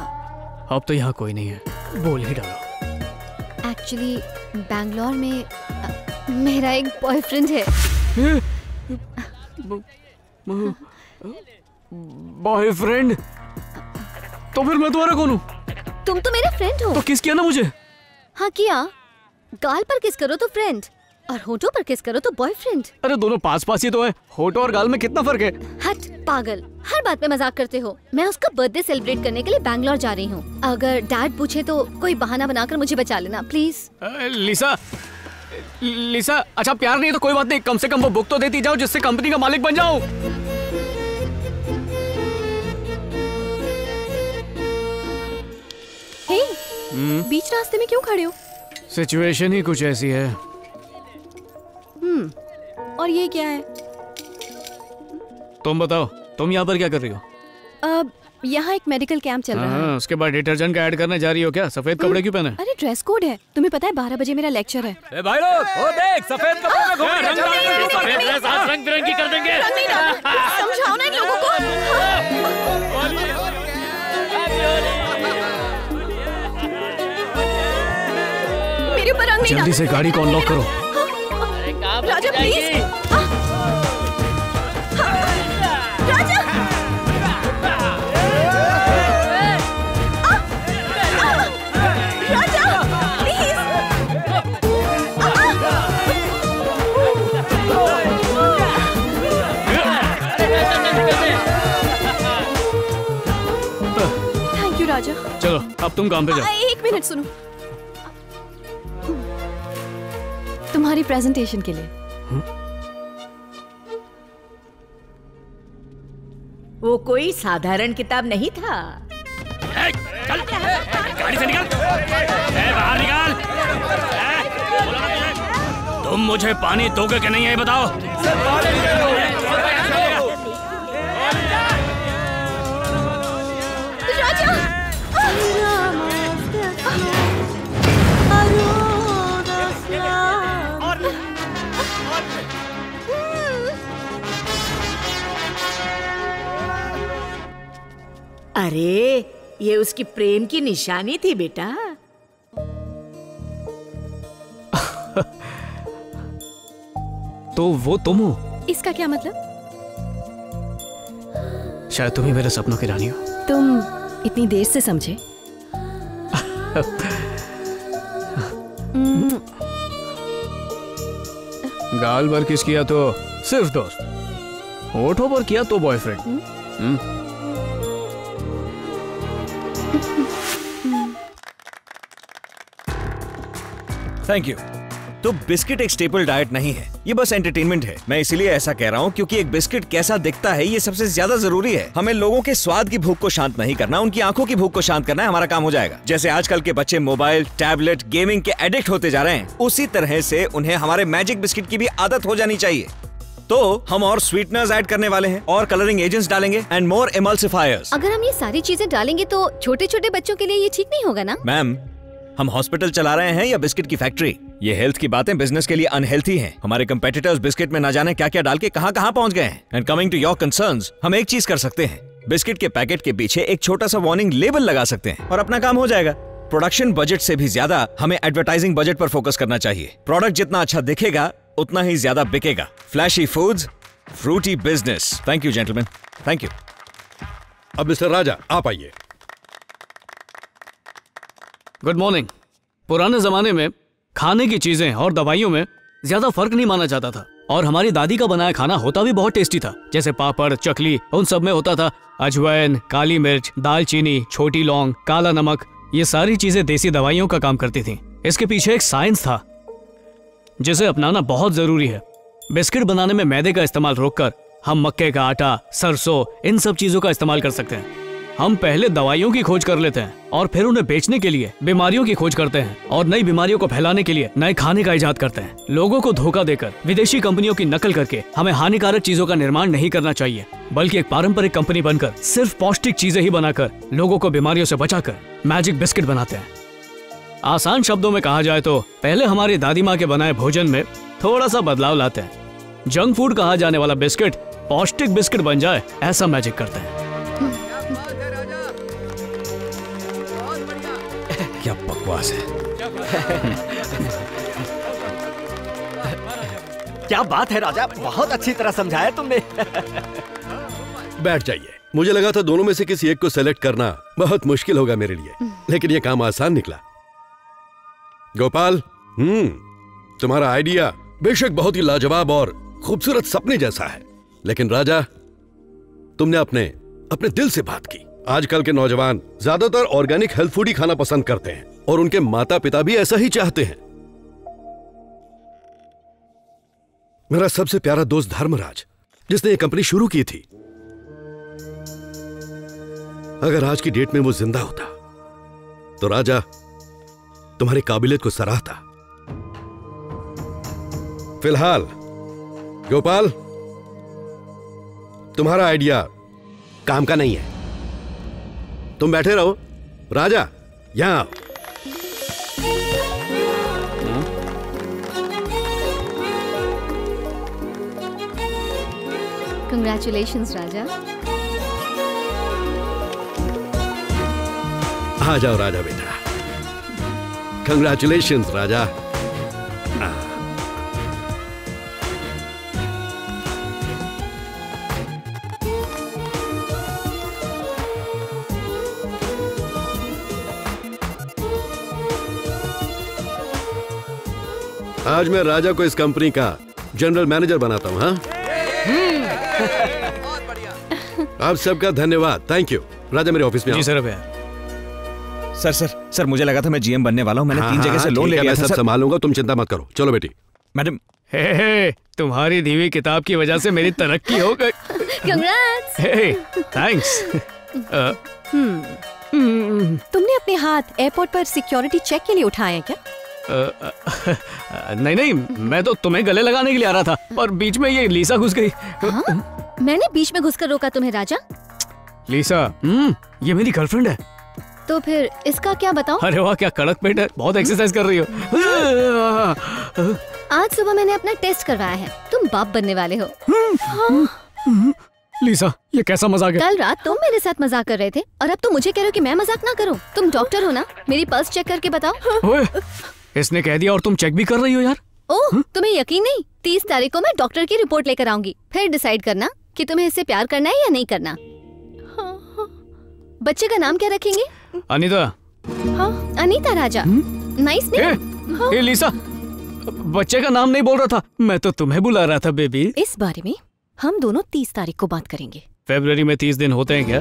अब तो यहाँ कोई नहीं है, बोल ही डालो। एक्चुअली बैंगलोर में मेरा एक बॉयफ्रेंड है। बॉयफ्रेंड? तो फिर मैं तुम्हारा कौन हूँ? तुम तो मेरे फ्रेंड हो। तो किस किया ना मुझे? हाँ किया। गाल पर किस करो तो फ्रेंड और होठों पर किस करो तो बॉयफ्रेंड। अरे दोनों पास पास ही तो है, होठों और गाल में कितना फर्क है? हट पागल, हर बात पे मजाक करते हो। मैं उसका बर्थडे सेलिब्रेट करने के लिए बैंगलोर जा रही हूँ। अगर डैड पूछे तो कोई बहाना बनाकर मुझे बचा लेना प्लीज। लिसा लिसा, अच्छा प्यार नहीं तो कोई बात नहीं, कम से कम वो बुक तो देती जाओ जिससे कंपनी का मालिक बन जाओ। बीच रास्ते में क्यों खड़े हो? सिचुएशन ही कुछ ऐसी है। और ये क्या है? तुम बताओ, तुम यहाँ पर क्या कर रही हो? अब यहाँ एक मेडिकल कैंप चल रहा है। उसके बाद डिटर्जेंट का ऐड करने जा रही हो क्या? सफेद कपड़े क्यों पहने? अरे ड्रेस कोड है, तुम्हें पता है 12 बजे मेरा लेक्चर है। ए भाई लोग, ओ देख सफेद कपड़े में रंग बिरंगी कर देंगे। समझाओ ना इन लोगों को। मेरे ऊपर रंग नहीं। जल्दी से गाड़ी को अनलॉक करो। राजा प्लीज। चलो अब तुम काम पे जाओ। एक मिनट सुनो, तुम्हारी प्रेजेंटेशन के लिए वो कोई साधारण किताब नहीं था। चल गाड़ी से निकल, बाहर निकाल। तुम मुझे पानी दोगे कि नहीं ये बताओ। अरे ये उसकी प्रेम की निशानी थी बेटा। तो वो तुम हो? इसका क्या मतलब? शायद तुम ही मेरे सपनों की रानी हो। तुम इतनी देर से समझे? गाल पर किस किया तो सिर्फ दोस्त, होठों पर किया तो बॉयफ्रेंड। Thank you. तो बिस्किट एक स्टेपल डाइट नहीं है, ये बस एंटरटेनमेंट है। मैं इसीलिए ऐसा कह रहा हूँ क्योंकि एक बिस्किट कैसा दिखता है ये सबसे ज्यादा जरूरी है। हमें लोगों के स्वाद की भूख को शांत नहीं करना, उनकी आंखों की भूख को शांत करना है, हमारा काम हो जाएगा। जैसे आजकल के बच्चे मोबाइल, टैबलेट, गेमिंग के एडिक्ट होते जा रहे हैं, उसी तरह से उन्हें हमारे मैजिक बिस्किट की भी आदत हो जानी चाहिए। तो हम और स्वीटनर्स ऐड करने वाले हैं और कलरिंग एजेंट्स डालेंगे एंड मोर एमल्सिफायर्स। अगर हम ये सारी चीजें डालेंगे तो छोटे छोटे बच्चों के लिए ये ठीक नहीं होगा ना? मैम हम हॉस्पिटल चला रहे हैं या बिस्किट की फैक्ट्री? ये हेल्थ की बातें बिजनेस के लिए अनहेल्थी हैं। हमारे कंपेटिटर्स बिस्किट में ना जाने क्या क्या डाल के कहां कहां पहुंच गए हैं। And coming to your concerns, हम एक चीज कर सकते हैं, बिस्किट के पैकेट के पीछे एक छोटा सा वार्निंग लेबल लगा सकते हैं और अपना काम हो जाएगा। प्रोडक्शन बजट से भी ज्यादा हमें एडवर्टाइजिंग बजट पर फोकस करना चाहिए। प्रोडक्ट जितना अच्छा दिखेगा उतना ही ज्यादा बिकेगा। Flashy foods, fruity business. Thank you gentleman, thank you. अब मिस्टर राजा आप आइए। Good morning. पुराने जमाने में खाने की चीजें और दवाइयों में ज्यादा फर्क नहीं माना जाता था और हमारी दादी का बनाया खाना होता भी बहुत टेस्टी था। जैसे पापड़, चकली, उन सब में होता था अजवाइन, काली मिर्च, दालचीनी, छोटी लौंग, काला नमक। ये सारी चीजें देसी दवाइयों का काम करती थीं। इसके पीछे एक साइंस था जिसे अपनाना बहुत जरूरी है। बिस्किट बनाने में मैदे का इस्तेमाल रोककर हम मक्के का आटा, सरसों, इन सब चीजों का इस्तेमाल कर सकते हैं। हम पहले दवाइयों की खोज कर लेते हैं और फिर उन्हें बेचने के लिए बीमारियों की खोज करते हैं और नई बीमारियों को फैलाने के लिए नए खाने का इजाद करते हैं। लोगों को धोखा देकर, विदेशी कंपनियों की नकल करके हमें हानिकारक चीजों का निर्माण नहीं करना चाहिए, बल्कि एक पारंपरिक कंपनी बनकर सिर्फ पौष्टिक चीजें ही बनाकर लोगों को बीमारियों से बचाकर मैजिक बिस्किट बनाते हैं। आसान शब्दों में कहा जाए तो पहले हमारी दादी माँ के बनाए भोजन में थोड़ा सा बदलाव लाते हैं। जंक फूड कहा जाने वाला बिस्किट पौष्टिक बिस्किट बन जाए, ऐसा मैजिक करते हैं। क्या बकवास है। क्या बात है राजा, बहुत अच्छी तरह समझाया तुमने। बैठ जाइए। मुझे लगा था दोनों में से किसी एक को सेलेक्ट करना बहुत मुश्किल होगा मेरे लिए, लेकिन यह काम आसान निकला। गोपाल, तुम्हारा आइडिया बेशक बहुत ही लाजवाब और खूबसूरत सपने जैसा है, लेकिन राजा तुमने अपने दिल से बात की। आजकल के नौजवान ज्यादातर ऑर्गेनिक हेल्थ फूड ही खाना पसंद करते हैं और उनके माता पिता भी ऐसा ही चाहते हैं। मेरा सबसे प्यारा दोस्त धर्मराज, जिसने ये कंपनी शुरू की थी, अगर आज की डेट में वो जिंदा होता तो राजा तुम्हारी काबिलियत को सराहता। फिलहाल गोपाल, तुम्हारा आइडिया काम का नहीं है, तुम बैठे रहो। राजा यहां आओ। कंग्रेचुलेशंस राजा। आ जाओ राजा बेटा। कंग्रेचुलेशंस राजा। आज मैं राजा को इस कंपनी का जनरल मैनेजर बनाता हूँ। हाँ, आप सबका धन्यवाद। Thank you. राजा मेरे ऑफिस में। जी सर। भैया सर मुझे लगा था मैं जीएम बनने वाला हूँ। मैंने 3 जगह से लोन ले लिया। मैं सब संभालूंगा, तुम चिंता मत करो। चलो बेटी। मैडम तुम्हारी दी हुई किताब की वजह से मेरी तरक्की हो गई। तुमने अपने हाथ एयरपोर्ट पर सिक्योरिटी चेक के लिए उठाए क्या? नहीं, मैं तो तुम्हें गले लगाने के लिए आ रहा था और बीच में ये लिसा घुस गई। हाँ? मैंने बीच में घुसकर रोका तुम्हें राजा। लिसा ये मेरी गर्लफ्रेंड है। तो फिर इसका क्या बताऊं? अरे वाह क्या कड़क पेट है, बहुत एक्सरसाइज कर रही हो। आज सुबह मैंने अपना टेस्ट करवाया है, तुम बाप बनने वाले हो। हाँ? लिसा ये कैसा मजाक है? कल रात तुम मेरे साथ मजाक कर रहे थे और अब तुम मुझे कह रहे हो कि मैं मजाक ना करूं। तुम डॉक्टर हो ना, मेरी पल्स चेक करके बताओ। इसने कह दिया और तुम चेक भी कर रही हो यार। ओह तुम्हें यकीन नहीं? 30 तारीख को मैं डॉक्टर की रिपोर्ट लेकर आऊंगी, फिर डिसाइड करना कि तुम्हें इससे प्यार करना है या नहीं करना। बच्चे का नाम क्या रखेंगे? अनिता। हाँ अनिता राजा, नाइस नेम। ए लिसा, बच्चे का नाम नहीं बोल रहा था मैं, तो तुम्हें बुला रहा था बेबी। इस बारे में हम दोनों 30 तारीख को बात करेंगे। फरवरी में 30 दिन होते हैं क्या?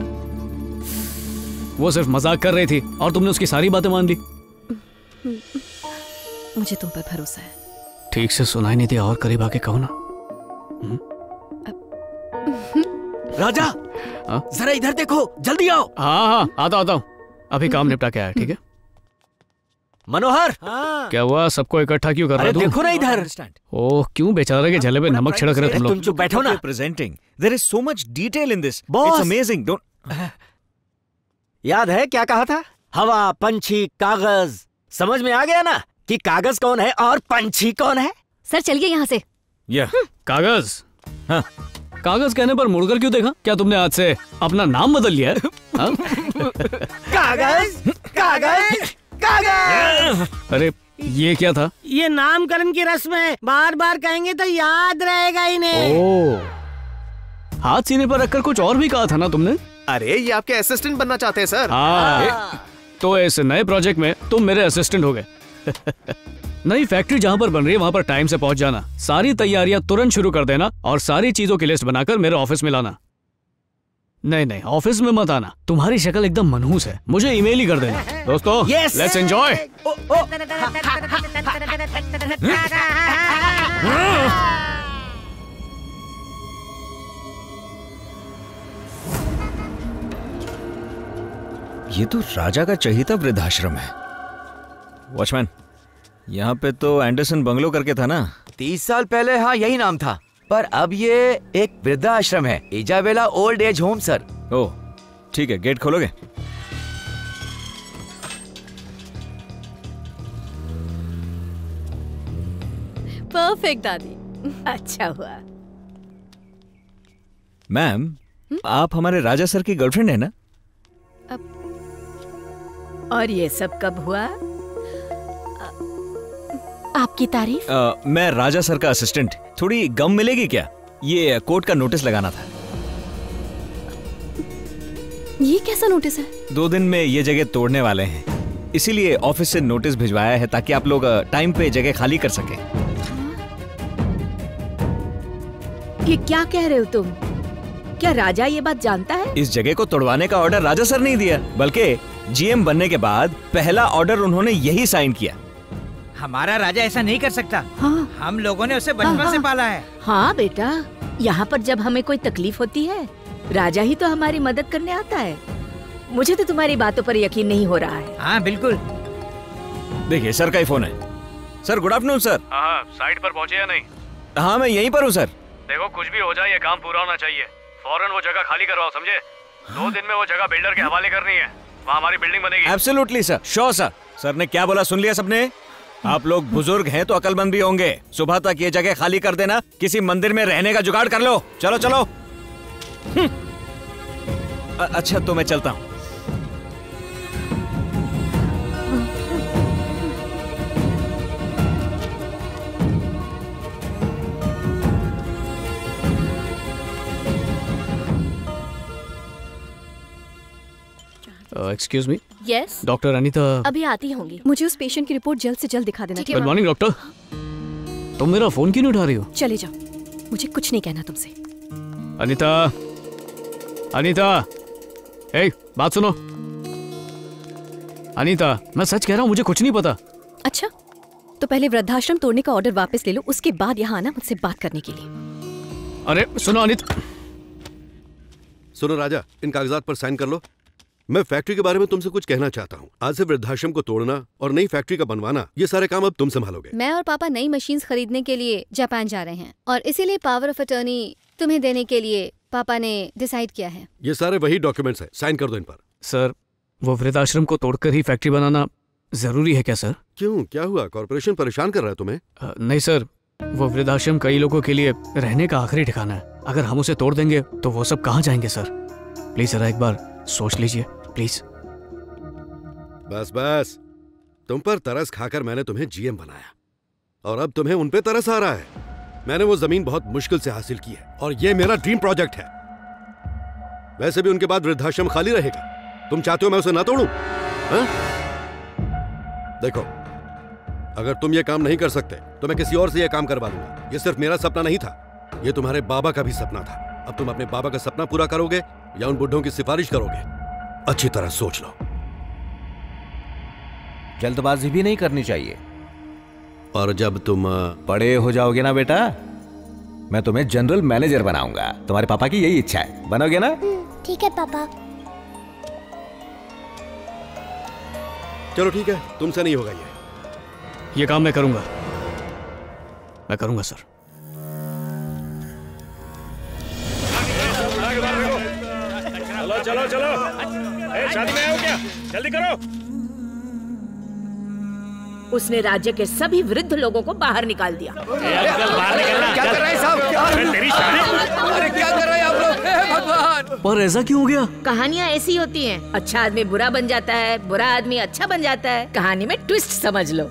वो सिर्फ मजाक कर रही थी और तुमने उसकी सारी बातें मान ली। मुझे तुम पर भरोसा है। ठीक से सुनाई नहीं दिया और करीब आके कहो ना। राजा जरा इधर देखो, जल्दी आओ। हाँ आता हूँ, अभी काम निपटा के आया। ठीक है मनोहर। हाँ। क्या हुआ, सबको इकट्ठा क्यों कर रहे हो? देखो ना इधर। ओह क्यों बेचारे के झले पे नमक छिड़क रहे तुम लोग। चुप बैठो ना। Presenting there is so much detail in this, it's amazing. Don't याद है क्या कहा था? हवा, पंछी, कागज। समझ में आ गया ना कि कागज कौन है और पंछी कौन है। सर चलिए यहाँ से। कागज। हाँ। कागज कहने पर मुड़कर क्यों देखा? क्या तुमने आज से अपना नाम बदल लिया है? कागज कागज कागज। अरे ये क्या था? ये नामकरण की रस्म है, बार बार कहेंगे तो याद रहेगा इन्हें। ओह हाथ सीने पर रखकर कुछ और भी कहा था ना तुमने। अरे ये आपके असिस्टेंट बनना चाहते हैं सर। हाँ तो इस नए प्रोजेक्ट में तुम मेरे असिस्टेंट हो गए। नई फैक्ट्री जहाँ पर बन रही है वहाँ पर टाइम से पहुँच जाना, सारी तैयारियाँ तुरंत शुरू कर देना और सारी चीजों की लिस्ट बनाकर मेरे ऑफिस में लाना। नहीं नहीं, ऑफिस में मत आना, तुम्हारी शक्ल एकदम मनहूस है, मुझे ईमेल ही कर देना। दोस्तों लेट्स एंजॉय। ये तो राजा का चहेता वृद्धाश्रम है। वॉचमैन, यहाँ पे तो एंडरसन बंगलो करके था ना? 30 साल पहले हाँ यही नाम था, पर अब ये एक वृद्धाश्रम है, इजाबेला old age home sir. ओह ठीक है, गेट खोलोगे? परफेक्ट दादी, अच्छा हुआ। मैम आप हमारे राजा सर की गर्लफ्रेंड है ना? अब और ये सब कब हुआ? आपकी तारीफ? मैं राजा सर का असिस्टेंट। थोड़ी गम मिलेगी क्या? ये कोर्ट का नोटिस लगाना था। ये कैसा नोटिस है? 2 दिन में ये जगह तोड़ने वाले हैं, इसीलिए ऑफिस से नोटिस भिजवाया है ताकि आप लोग टाइम पे जगह खाली कर सकें। ये क्या कह रहे हो तुम? क्या राजा ये बात जानता है? इस जगह को तोड़वाने का ऑर्डर राजा सर ने दिया, बल्कि जीएम बनने के बाद पहला ऑर्डर उन्होंने यही साइन किया। हमारा राजा ऐसा नहीं कर सकता। हाँ। हम लोगों ने उसे बचपन से पाला है। हाँ बेटा, यहाँ पर जब हमें कोई तकलीफ होती है राजा ही तो हमारी मदद करने आता है। मुझे तो तुम्हारी बातों पर यकीन नहीं हो रहा है। हाँ बिल्कुल। देखिए सर का ही फोन है। Sir good afternoon sir. हाँ साइट पर पहुँचे या नहीं? हाँ मैं यहीं पर हूँ सर। देखो कुछ भी हो जाए ये काम पूरा होना चाहिए, फौरन वो जगह खाली करवाओ समझे। 2 दिन में वो जगह बिल्डर के हवाले करनी है, वहाँ हमारी बिल्डिंग बनेगी। Absolutely sir, sure sir. Sir ने क्या बोला सुन लिया सबने। आप लोग बुजुर्ग हैं तो अकलमंद भी होंगे, सुबह तक ये जगह खाली कर देना, किसी मंदिर में रहने का जुगाड़ कर लो। चलो चलो। अच्छा तो मैं चलता हूँ। Excuse me. Yes doctor अनिता अभी आती होंगी, मुझे उस पेशेंट की रिपोर्ट जल्द से जल्द दिखा देना। Good morning doctor. तुम मेरा फोन क्यों नहीं उठा रही हो? चले जाओ, मुझे कुछ नहीं कहना तुमसे। अनिता, अनिता, ए बात सुनो। अनिता मैं सच कह रहा हूँ, मुझे कुछ नहीं पता। अच्छा तो पहले वृद्धाश्रम तोड़ने का ऑर्डर वापस ले लो, उसके बाद यहाँ आना मुझसे बात करने के लिए। अरे सुनो अनिता। सुनो राजा, इन कागजात पर साइन कर लो। मैं फैक्ट्री के बारे में तुमसे कुछ कहना चाहता हूँ। आज से वृद्धाश्रम को तोड़ना और नई फैक्ट्री का बनवाना, ये सारे काम अब तुम संभालोगे। मैं और पापा नई मशीन्स खरीदने के लिए जापान जा रहे हैं और इसीलिए पावर ऑफ अटॉर्नी तुम्हें देने के लिए पापा ने डिसाइड किया है। ये सारे वही डॉक्यूमेंट्स हैं, साइन कर दो इन पर। सर वो वृद्धाश्रम को तोड़कर ही फैक्ट्री बनाना जरूरी है क्या सर? क्यों क्या हुआ, कॉर्पोरेशन परेशान कर रहा है तुम्हें? नहीं सर, वो वृद्धाश्रम कई लोगों के लिए रहने का आखिरी ठिकाना है, अगर हम उसे तोड़ देंगे तो वो सब कहाँ जाएंगे सर? प्लीज सर एक बार सोच लीजिए प्लीज। बस बस, तुम पर तरस खाकर मैंने तुम्हें जीएम बनाया और अब तुम्हें उन पे तरस आ रहा है। मैंने वो जमीन बहुत मुश्किल से हासिल की है और ये मेरा ड्रीम प्रोजेक्ट है। वैसे भी उनके बाद वृद्धाश्रम खाली रहेगा, तुम चाहते हो मैं उसे ना तोड़ूं? देखो अगर तुम ये काम नहीं कर सकते तो मैं किसी और से यह काम करवा लूंगा। यह सिर्फ मेरा सपना नहीं था, यह तुम्हारे बाबा का भी सपना था। अब तुम अपने बाबा का सपना पूरा करोगे या उन बुढ़ों की सिफारिश करोगे, अच्छी तरह सोच लो। जल्दबाजी भी नहीं करनी चाहिए। और जब तुम बड़े हो जाओगे ना बेटा, मैं तुम्हें जनरल मैनेजर बनाऊंगा। तुम्हारे पापा की यही इच्छा है, बनोगे ना? ठीक है पापा। चलो ठीक है, तुमसे नहीं होगा ये काम। मैं करूंगा सर। चलो चलो, ए शादी में आओ क्या, जल्दी करो। उसने राज्य के सभी वृद्ध लोगों को बाहर निकाल दिया। अंकल बाहर निकलना। क्या कर रहे हैं साहब? तेरी शादी। अरे क्या कर रहे हैं आप लोग? हे भगवान, पर ऐसा क्यों हो गया? कहानियाँ ऐसी होती हैं, अच्छा आदमी बुरा बन जाता है, बुरा आदमी अच्छा बन जाता है। कहानी में ट्विस्ट समझ लो।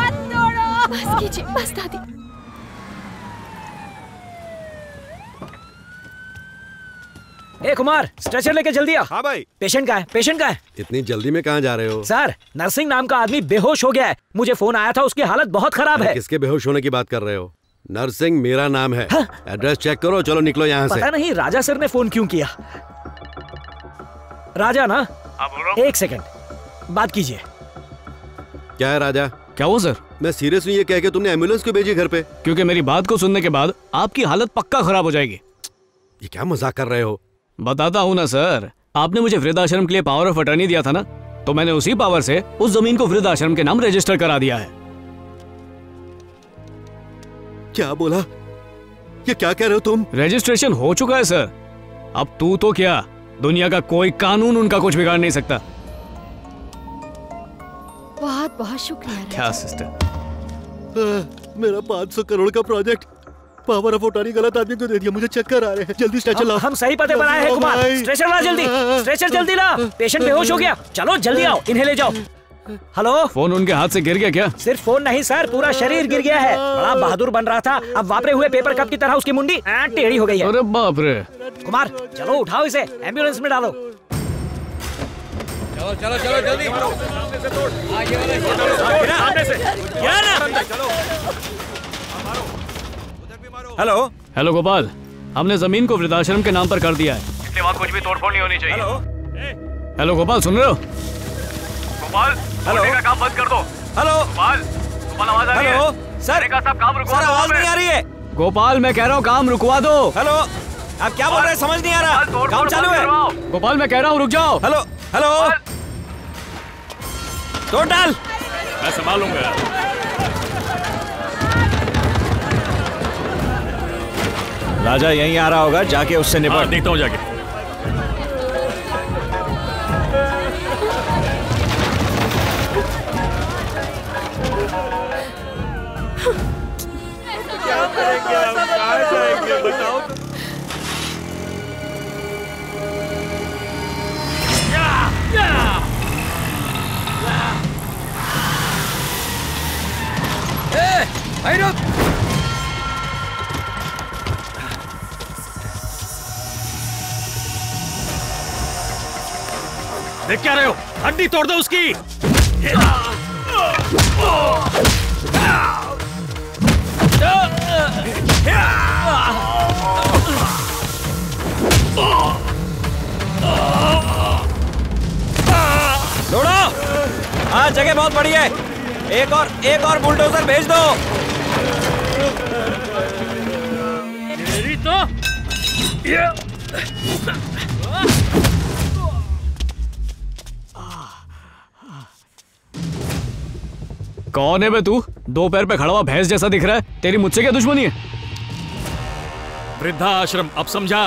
मत तोड़ो। बस कीजिए, बस दादी। ए कुमार, स्ट्रेचर लेके जल्दी आ। हाँ भाई। पेशेंट का है, पेशेंट का है। इतनी जल्दी में कहाँ जा रहे हो? सर, नरसिंह नाम का आदमी बेहोश हो गया है। मुझे फोन आया था, उसकी हालत बहुत खराब है। किसके बेहोश होने की बात कर रहे हो? नरसिंह मेरा नाम है। हाँ? एड्रेस चेक करो, चलो निकलो यहाँ से। पता नहीं राजा सर ने फोन क्यों किया। राजा ना? एक सेकंड, बात कीजिए। क्या है राजा? क्या हुआ सर? मैं सीरियस नहीं, ये कह के तुमने एम्बुलेंस क्यों भेजी घर पे? क्योंकि मेरी बात को सुनने के बाद आपकी हालत पक्का खराब हो जाएगी। ये क्या मजाक कर रहे हो? बताता हूँ ना सर, आपने मुझे वृद्धाश्रम के लिए पावर ऑफ अटर्नी दिया था ना, तो मैंने उसी पावर से उस जमीन को वृद्धाश्रम के नाम रजिस्टर करा दिया है। क्या बोला? ये क्या कह रहे हो तुम? रजिस्ट्रेशन हो चुका है सर। अब तू तो क्या, दुनिया का कोई कानून उनका कुछ बिगाड़ नहीं सकता। बहुत बहुत शुक्रिया। क्या सिस्टर? मेरा 500 करोड़ का प्रोजेक्ट पावर ऑफ अटॉर्नी गलत आदमी को दे दिया। मुझे चक्कर आ रहे हैं, जल्दी स्ट्रेचर लाओ। हम सही पते पर आए हैं कुमार। स्ट्रेचर ला जल्दी, स्ट्रेचर जल्दी ला, पेशेंट बेहोश हो गया। चलो जल्दी आओ, इन्हें ले जाओ। हेलो, फोन उनके हाथ से गिर गया क्या? सिर्फ फोन नहीं सर, पूरा शरीर गिर गया है। बड़ा बहादुर बन रहा था, अब वापरे हुए पेपर कप की तरह उसकी मुंडी टेढ़ी हो गई है। अरे बाप रे। कुमार चलो उठाओ इसे, एम्बुलेंस में डालो। चलो चलो चलो जल्दी। आगे वाले से ना। हेलो हेलो गोपाल, हमने जमीन को वृद्धाश्रम के नाम पर कर दिया है, इसलिए वहाँ कुछ भी तोड़फोड़ नहीं होनी चाहिए। हेलो गोपाल, सुन रहे हो? गोपाल का काम बंद कर दो। हेलो गोपाल, गोपाल आवाज आ रही है? सर सब काम रुकवा दो। आवाज नहीं आ रही है गोपाल, मैं कह रहा हूँ काम रुकवा दो। हेलो आप क्या बोल रहे हैं, समझ नहीं आ रहा। काम चालू है गोपाल, मैं कह रहा हूँ रुक जाओ। हेलो हेलो, तोड़ डाल, मैं संभालूंगा। राजा यहीं आ रहा होगा, जाके उससे निपट। देखता हूँ जाके। देख क्या रहे हो? हड्डी तोड़ दो उसकी। दौड़ो। हाँ जगह बहुत बड़ी है, एक और बुलडोजर भेज दो। मेरी तो कौन है बे तू? दो पैर पे खड़ा हुआ भैंस जैसा दिख रहा है, तेरी मुझसे क्या दुश्मनी है? वृद्धाश्रम अब समझा?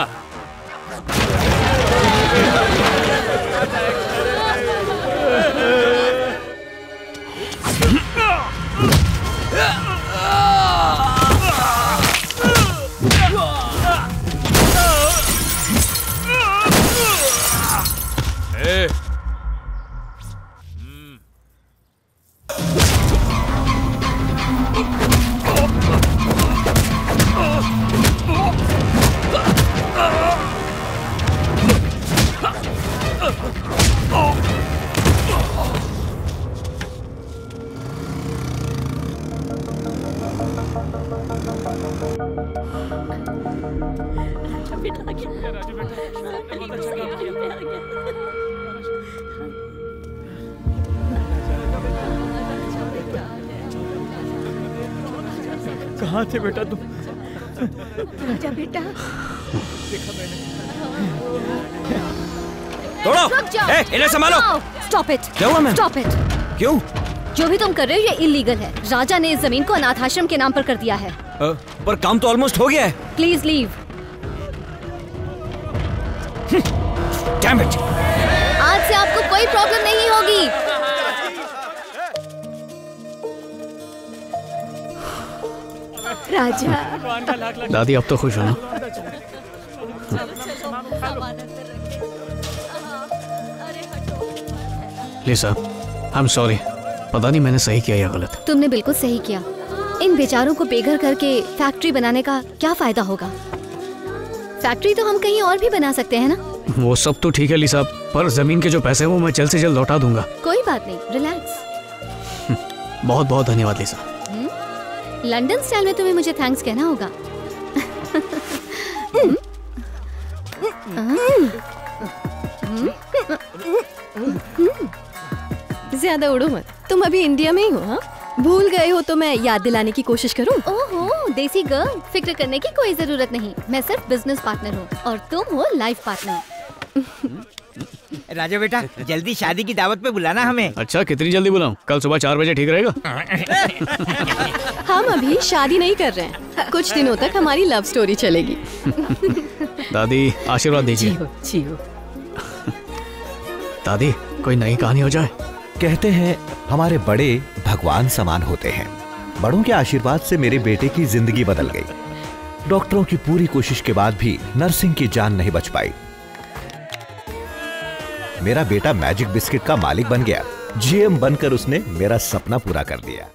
कहाँ थे बेटा तुम? राजा बेटा देखा मैंने। तोड़ो, इन्हें संभालो। Stop it. क्या हुआ? Stop it. क्यों? जो भी तुम कर रहे हो ये इलीगल है। राजा ने इस जमीन को अनाथ आश्रम के नाम पर कर दिया है। पर काम तो ऑलमोस्ट हो गया है। Please leave. Damn it. आज से आपको कोई प्रॉब्लम नहीं होगी। राजा। दादी अब तो खुश हो ना? लिसा, आई एम सॉरी, पता नहीं मैंने सही किया या गलत। तुमने बिल्कुल सही किया। इन बेचारों को बेघर करके फैक्ट्री बनाने का क्या फायदा होगा? फैक्ट्री तो हम कहीं और भी बना सकते हैं ना। वो सब तो ठीक है लिसा, पर जमीन के जो पैसे हैं वो मैं जल्द से जल्द लौटा दूंगा। कोई बात नहीं, रिलैक्स। बहुत बहुत धन्यवाद लिसा। लंदन स्टाइल में तुम्हें मुझे थैंक्स कहना होगा। ज्यादा उड़ो मत, तुम अभी इंडिया में ही हो। हाँ, भूल गए हो तो मैं याद दिलाने की कोशिश करूं? ओहो देसी गर्ल, फिक्र करने की कोई जरूरत नहीं। मैं सिर्फ बिजनेस पार्टनर हूँ और तुम हो लाइफ पार्टनर। राजा बेटा, जल्दी शादी की दावत पे बुलाना हमें। अच्छा, कितनी जल्दी बुलाऊं? कल सुबह 4 बजे ठीक रहेगा? हम अभी शादी नहीं कर रहे हैं, कुछ दिनों तक हमारी लव स्टोरी चलेगी। दादी आशीर्वाद दीजिए। दादी कोई नई कहानी हो जाए। कहते हैं हमारे बड़े भगवान समान होते हैं। बड़ों के आशीर्वाद से मेरे बेटे की जिंदगी बदल गई। डॉक्टरों की पूरी कोशिश के बाद भी नरसिंह की जान नहीं बच पाई। मेरा बेटा मैजिक बिस्किट का मालिक बन गया। जीएम बनकर उसने मेरा सपना पूरा कर दिया।